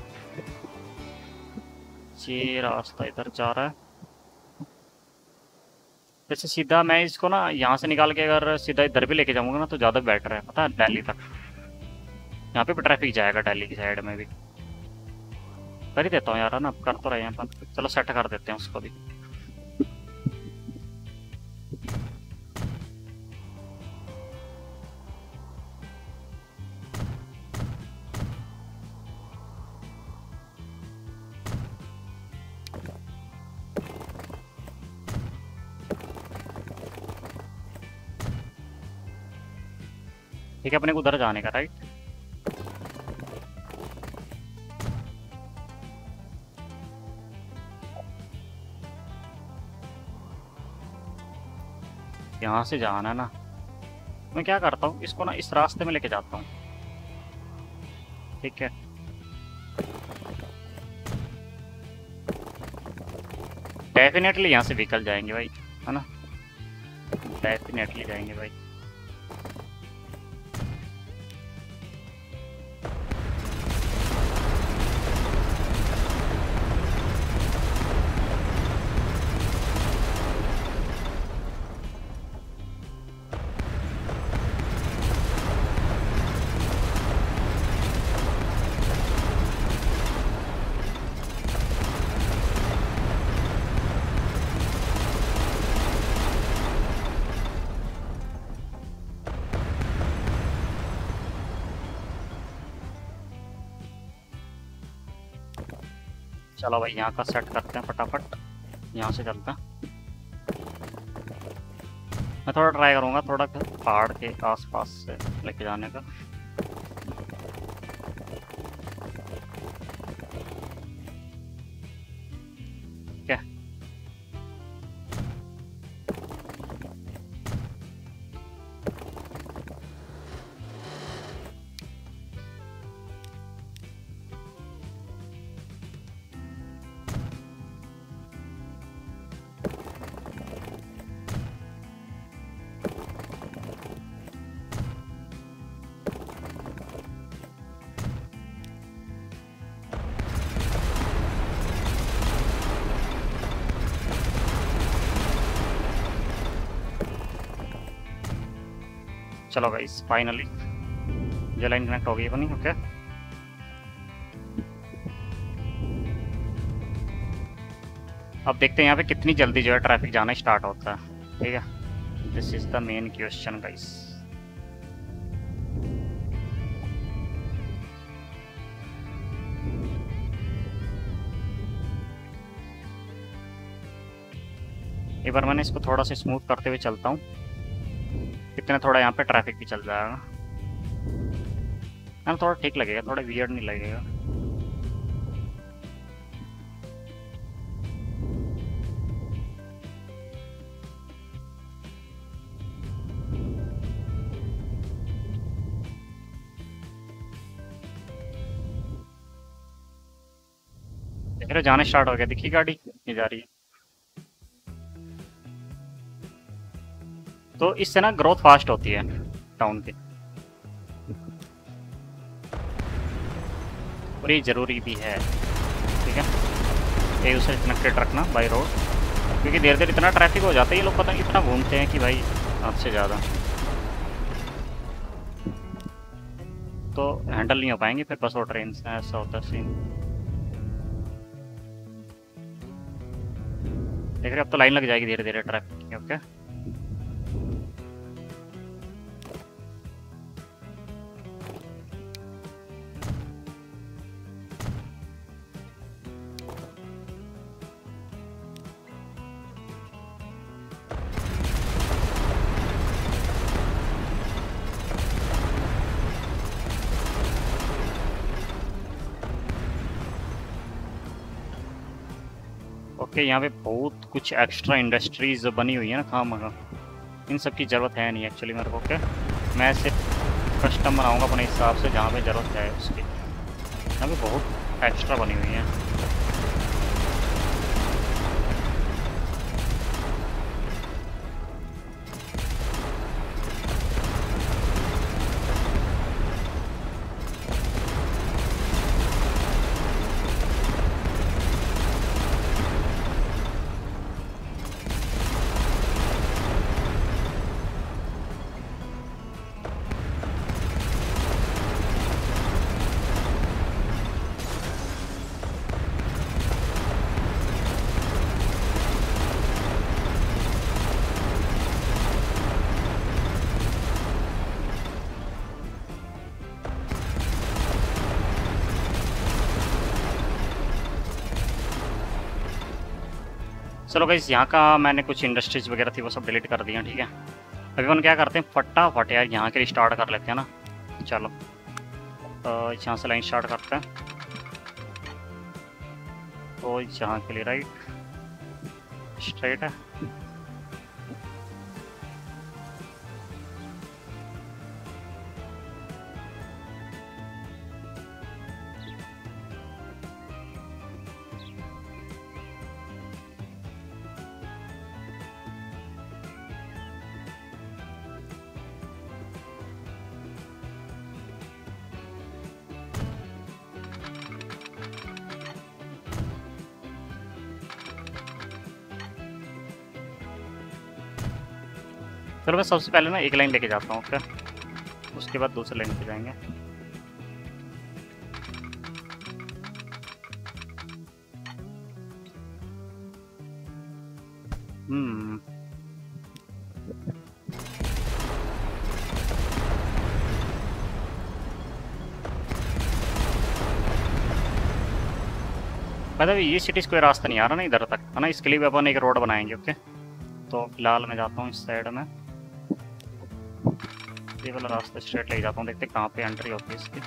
ये रास्ता इधर जा रहा है, जैसे सीधा मैं इसको ना यहाँ से निकाल के अगर सीधा इधर भी लेके जाऊँगा ना तो ज़्यादा बेटर है, पता है, दिल्ली तक। यहाँ पे भी ट्रैफिक जाएगा दिल्ली की साइड में भी। कर ही देता हूँ यार, ना कर तो रहे हैं अपन, चलो सेट कर देते हैं उसको भी। ठीक है, अपने को उधर जाने का, राइट। यहाँ से जाना है ना, मैं क्या करता हूँ इसको ना इस रास्ते में लेके जाता हूँ, ठीक है। डेफिनेटली यहाँ से व्हीकल जाएंगे भाई, है ना, डेफिनेटली जाएंगे भाई। चलो भाई यहाँ का सेट करते हैं फटाफट, यहाँ से चलते हैं। मैं थोड़ा ट्राई करूँगा थोड़ा पहाड़ के आसपास से लेके जाने का। क्या चलो भाई फाइनली ये लाइन कनेक्ट हो गई अपनी, ओके। अब देखते हैं यहाँ पे कितनी जल्दी जो है ट्रैफिक जाना स्टार्ट होता है, ठीक है। This is the main question guys. एक बार मैंने इसको थोड़ा सा स्मूथ करते हुए चलता हूँ, कितना थोड़ा यहाँ पे ट्रैफिक भी चल जाएगा ना, थोड़ा ठीक लगेगा, थोड़ा वियर्ड नहीं लगेगा। देख रहे हो जाने स्टार्ट हो गया, देखिए गाड़ी ये जा रही है। तो इससे ना ग्रोथ फास्ट होती है टाउन की, और ये ज़रूरी भी है, ठीक है। एक दूसरे कनेक्टेड रखना बाई रोड, क्योंकि देर देर इतना ट्रैफिक हो जाता है, ये लोग पता नहीं इतना घूमते हैं कि भाई आपसे ज़्यादा तो हैंडल नहीं हो पाएंगे फिर बस और ट्रेन से, ऐसा होता है सीन। देख रहे अब तो लाइन लग जाएगी धीरे धीरे ट्रैफिक की, ओके। कि यहाँ पे बहुत कुछ एक्स्ट्रा इंडस्ट्रीज बनी हुई है ना खाम का, इन सब की ज़रूरत है नहीं एक्चुअली मेरे को, क्या मैं सिर्फ कस्टमर आऊँगा अपने हिसाब से जहाँ पे ज़रूरत है उसकी। यहाँ पे बहुत एक्स्ट्रा बनी हुई है, चलो गाइस यहाँ का मैंने कुछ इंडस्ट्रीज वगैरह थी वो सब डिलीट कर दिया, ठीक है। अभी अपन क्या करते हैं फटाफट यार यहाँ के लिए स्टार्ट कर लेते हैं ना। चलो तो यहाँ से लाइन स्टार्ट करते हैं, तो यहाँ के लिए राइट स्ट्रेट है, चलो मैं सबसे पहले ना एक लाइन लेके जाता हूँ, ओके, उसके बाद दूसरी लाइन पे जाएंगे। हम्म मतलब ये सिटीज कोई रास्ता नहीं आ रहा ना इधर तक, है ना, इसके लिए भी अपन एक रोड बनाएंगे, ओके। तो फिलहाल मैं जाता हूँ इस साइड में, ये वाला रास्ता स्ट्रेट ले जाता हूँ, देखते कहाँ पे एंट्री होती है इसकी।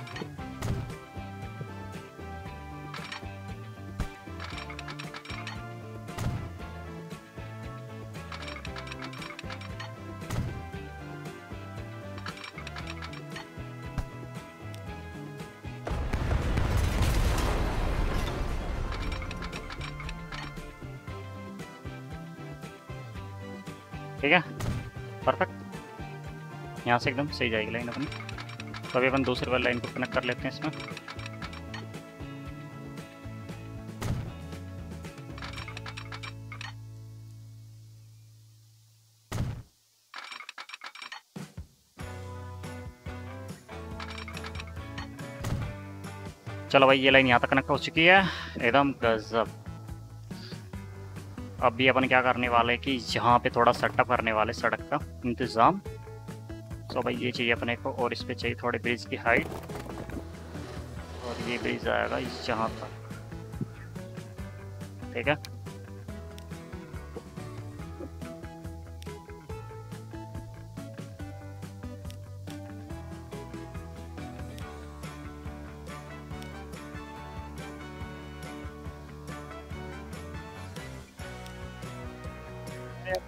ठीक है परफेक्ट, यहाँ से एकदम सही जाएगी लाइन अपनी। तो अभी अपन दूसरी वाली लाइन को कनेक्ट कर लेते हैं इसमें। चलो भाई ये लाइन यहाँ तक कनेक्ट हो चुकी है, एकदम गजब। अभी अपन क्या करने वाले कि यहाँ पे थोड़ा सेटअप करने वाले सड़क का इंतज़ाम। तो भाई ये चाहिए अपने को, और इस पे चाहिए थोड़े ब्रिज की हाइट, और ये ब्रिज आएगा इस जहाँ पर, ठीक है।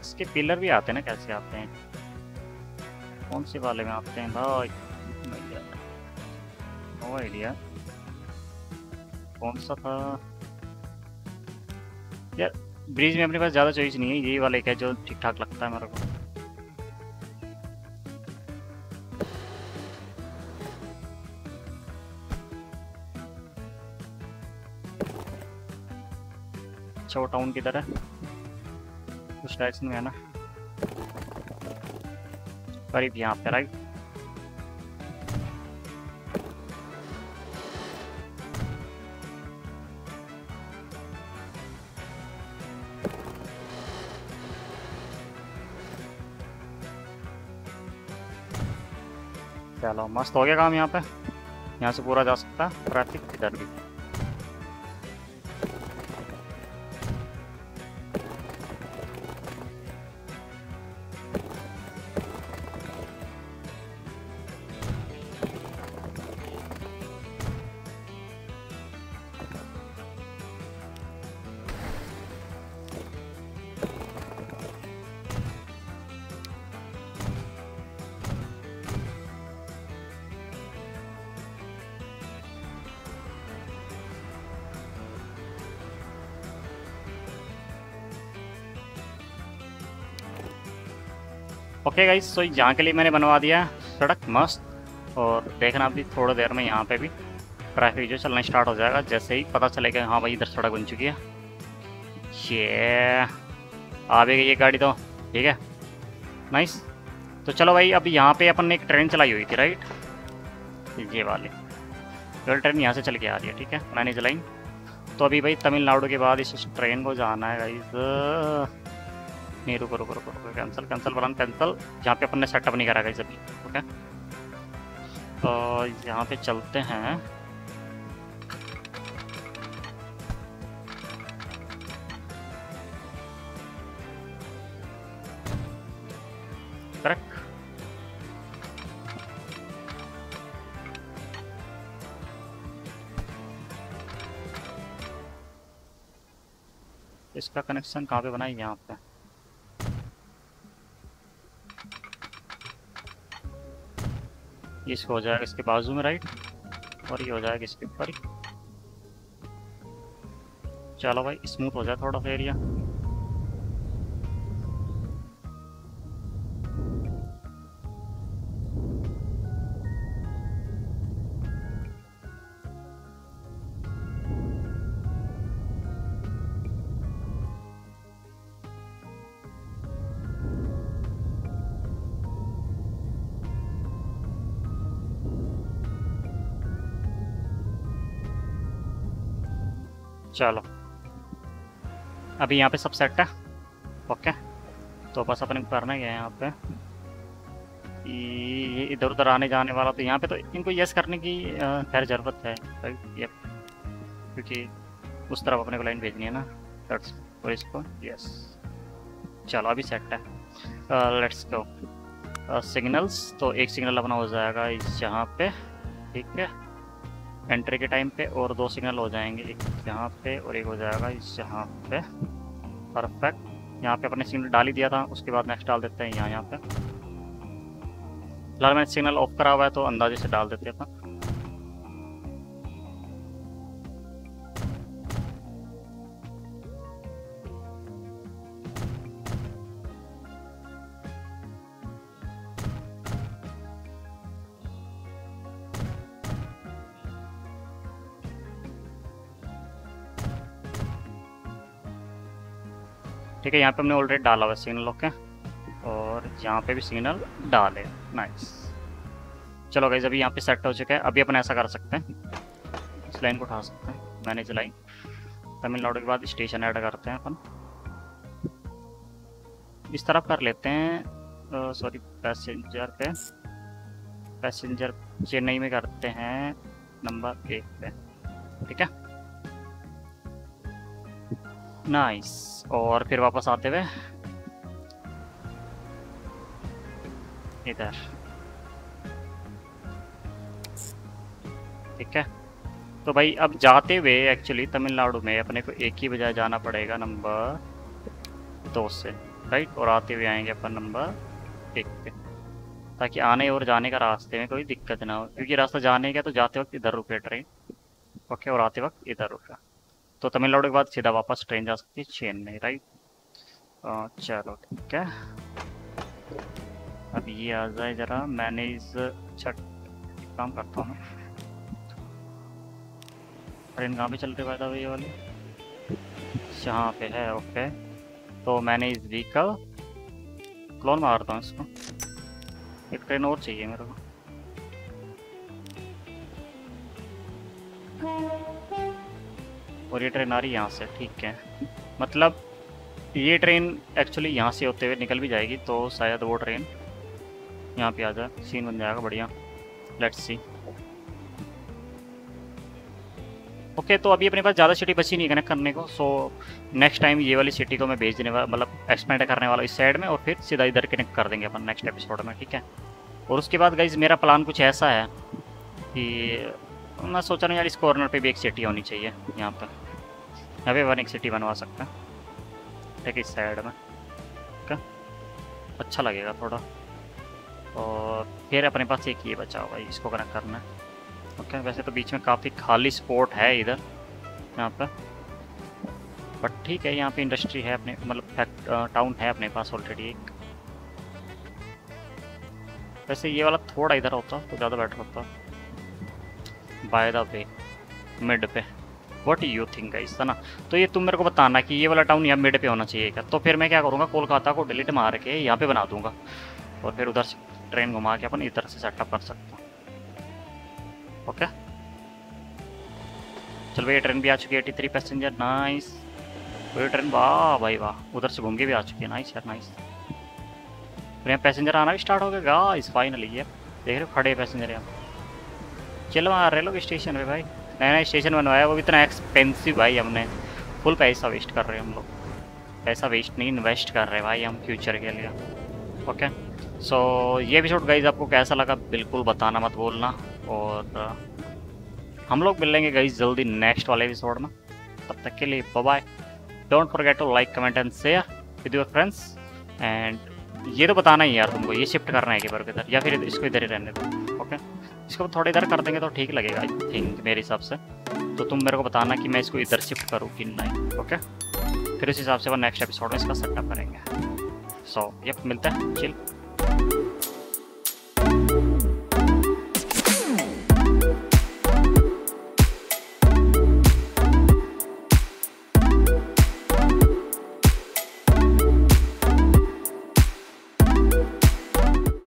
इसके पिलर भी आते हैं ना, कैसे आते हैं, कौन से वाले में आते हैं भाई, नो आइडिया कौन सा था यार। ब्रिज में अपने पास ज़्यादा चॉइस नहीं है, यही वाला एक है जो ठीक ठाक लगता है मेरे को। अच्छा वो टाउन की तरह उस डायरेक्शन में है ना, करीब यहाँ पे राइट। चलो मस्त हो गया काम यहाँ पे, यहाँ से पूरा जा सकता है ट्रैफिक इधर भी। ओके गाइस, सो यहाँ के लिए मैंने बनवा दिया सड़क मस्त, और देखना भी थोड़ी देर में यहाँ पे भी ट्रैफिक जो चलना स्टार्ट हो जाएगा जैसे ही पता चलेगा हाँ भाई इधर सड़क बन चुकी है। ये आ भी गई ये गाड़ी तो, ठीक है नाइस। तो चलो भाई अभी यहाँ पे अपन ने एक ट्रेन चलाई हुई थी राइट, ये वाली तो ट्रेन यहाँ से चल के आ रही है, ठीक है मैंने चलाई। तो अभी भाई तमिलनाडु के बाद इस ट्रेन को जाना है गाइस, नहीं रुको रुको रुको रुको कैंसल कैंसल वाला कैंसल, जहाँ पे अपन ने सेटअप नहीं करा गाइस अभी, ओके। तो यहाँ पे चलते हैं, correct? इसका कनेक्शन कहाँ पे बनाएंगे? यहाँ पे ये हो जाएगा इसके बाजू में राइट, और ये हो जाएगा इसके ऊपर। चलो भाई स्मूथ हो जाए थोड़ा सा एरिया। चलो अभी यहाँ पे सब सेट है, ओके। तो बस अपने को करना ही है यहाँ पे, ये इधर उधर आने जाने वाला, तो यहाँ पे तो इनको यस करने की खैर ज़रूरत है क्योंकि उस तरफ अपने को लाइन भेजनी है ना, और इसको यस। चलो अभी सेट है, लेट्स गो। सिग्नल्स तो एक सिग्नल अपना हो जाएगा यहाँ पे, ठीक है, एंट्री के टाइम पे, और दो सिग्नल हो जाएंगे, एक यहाँ पे और एक हो जाएगा यहाँ पे। परफेक्ट। यहाँ पे अपने सिग्नल डाल ही दिया था, उसके बाद नेक्स्ट डाल देते हैं यहाँ यहाँ पे। फिलहाल मैंने सिग्नल ऑफ करा हुआ है तो अंदाजे से डाल देते हैं अपन। ठीक है, यहाँ पे हमने ऑलरेडी डाला हुआ सिग्नल, ओके, और यहाँ पे भी सिग्नल डाले, नाइस। चलो गाइस अभी यहाँ पे सेट हो चुका है। अभी अपन ऐसा कर सकते हैं, इस लाइन को उठा सकते हैं, मैनेज लाइन। तमिलनाडु के बाद स्टेशन ऐड करते हैं अपन, इस तरफ कर लेते हैं, सॉरी पैसेंजर पे, पैसेंजर चेन्नई में करते हैं नंबर एक पे, ठीक है, नाइस। और फिर वापस आते हुए इधर, ठीक है। तो भाई अब जाते हुए एक्चुअली तमिलनाडु में अपने को एक ही बजाय जाना पड़ेगा नंबर दो से, राइट, और आते हुए आएंगे अपन नंबर एक पे, ताकि आने और जाने का रास्ते में कोई दिक्कत ना हो, क्योंकि रास्ता जाने का तो जाते वक्त इधर रुके ट्रेन, ओके, और आते वक्त इधर रुका। तो तमिलनाडु के बाद सीधा वापस ट्रेन जा सकती है चेन्नई, राइट। चलो ठीक है, अब ये आ जाए जरा, मैंने इस छठ काम करता हूँ। ट्रेन कहाँ पे चल रही है भाई? ये वाली यहाँ पे है, ओके। तो मैंने इस व्हीकल क्लोन मारता हूँ इसको, एक ट्रेन और चाहिए मेरे को। और ये ट्रेन आ रही है यहाँ से, ठीक है, मतलब ये ट्रेन एक्चुअली यहाँ से होते हुए निकल भी जाएगी, तो शायद वो ट्रेन यहाँ पे आ जाए, सीन बन जाएगा बढ़िया, लेट्स सी। ओके, तो अभी अपने पास ज़्यादा सिटी बची नहीं कनेक्ट करने को, सो नेक्स्ट टाइम ये वाली सिटी को मैं भेज देने वाला, मतलब एक्सपेंड करने वाला इस साइड में, और फिर सीधा इधर कनेक्ट कर देंगे अपन नेक्स्ट एपिसोड में, ठीक है। और उसके बाद गाइज मेरा प्लान कुछ ऐसा है कि मैं सोच रहा हूँ यार इस कॉर्नर पे भी एक सिटी होनी चाहिए, यहाँ पर यहाँ पे वन एक सिटी बनवा सकते हैं, ठीक है, इस साइड में, ठीक है, अच्छा लगेगा थोड़ा। और फिर अपने पास एक ये बचा हुआ है, इसको कनेक्ट करना है, ओके। वैसे तो बीच में काफ़ी खाली स्पॉट है इधर यहाँ पर, बट ठीक है, यहाँ पे इंडस्ट्री है अपने, मतलब टाउन है अपने पास ऑलरेडी एक। वैसे ये वाला थोड़ा इधर होता तो ज़्यादा बेटर होता, बाय द वे मिड पे, व्हाट यू थिंक गाइस, है ना? तो ये तुम मेरे को बताना कि ये वाला टाउन यहाँ मिड पे होना चाहिए क्या, तो फिर मैं क्या करूँगा, कोलकाता को डिलीट मार के यहाँ पे बना दूंगा, और फिर उधर से ट्रेन घुमा के अपन इधर से सेटअप कर सकते हैं, ओके। चल भाई, ये ट्रेन भी आ चुकी है, एटी थ्री पैसेंजर, नाइस। तो ये ट्रेन वाह भाई वाह, उधर से घूम के भी आ चुकी है, नाइस यार नाइस। तो यहाँ पैसेंजर आना भी स्टार्ट हो गया गाइस, फाइनली ये देख रहे हो खड़े पैसेंजर यहाँ। चलो वहाँ रेल लोग स्टेशन पे भाई, नया नया स्टेशन बनवाया, वो भी इतना एक्सपेंसिव भाई, हमने फुल पैसा वेस्ट कर रहे हैं हम लोग, पैसा वेस्ट नहीं इन्वेस्ट कर रहे हैं भाई हम फ्यूचर के लिए, ओके। सो so, ये एपिसोड गाइज आपको कैसा लगा बिल्कुल बताना मत भूलना, और हम लोग मिलेंगे गाइज जल्दी नेक्स्ट वाले एपिसोड में। तब तक के लिए bye. Don't forget to like comment and share with your friends. And ये तो बताना ही यार तुमको ये शिफ्ट करना है कि बार इधर या फिर इसको इधर ही रहने दो। ओके, इसको थोड़ा इधर कर देंगे तो ठीक लगेगा आई थिंक मेरे हिसाब से। तो तुम मेरे को बताना कि मैं इसको इधर शिफ्ट करूँ कि नहीं। ओके, फिर उस हिसाब से वो नेक्स्ट एपिसोड में इसका सेटअप करेंगे। सो so, ये मिलता है चिल।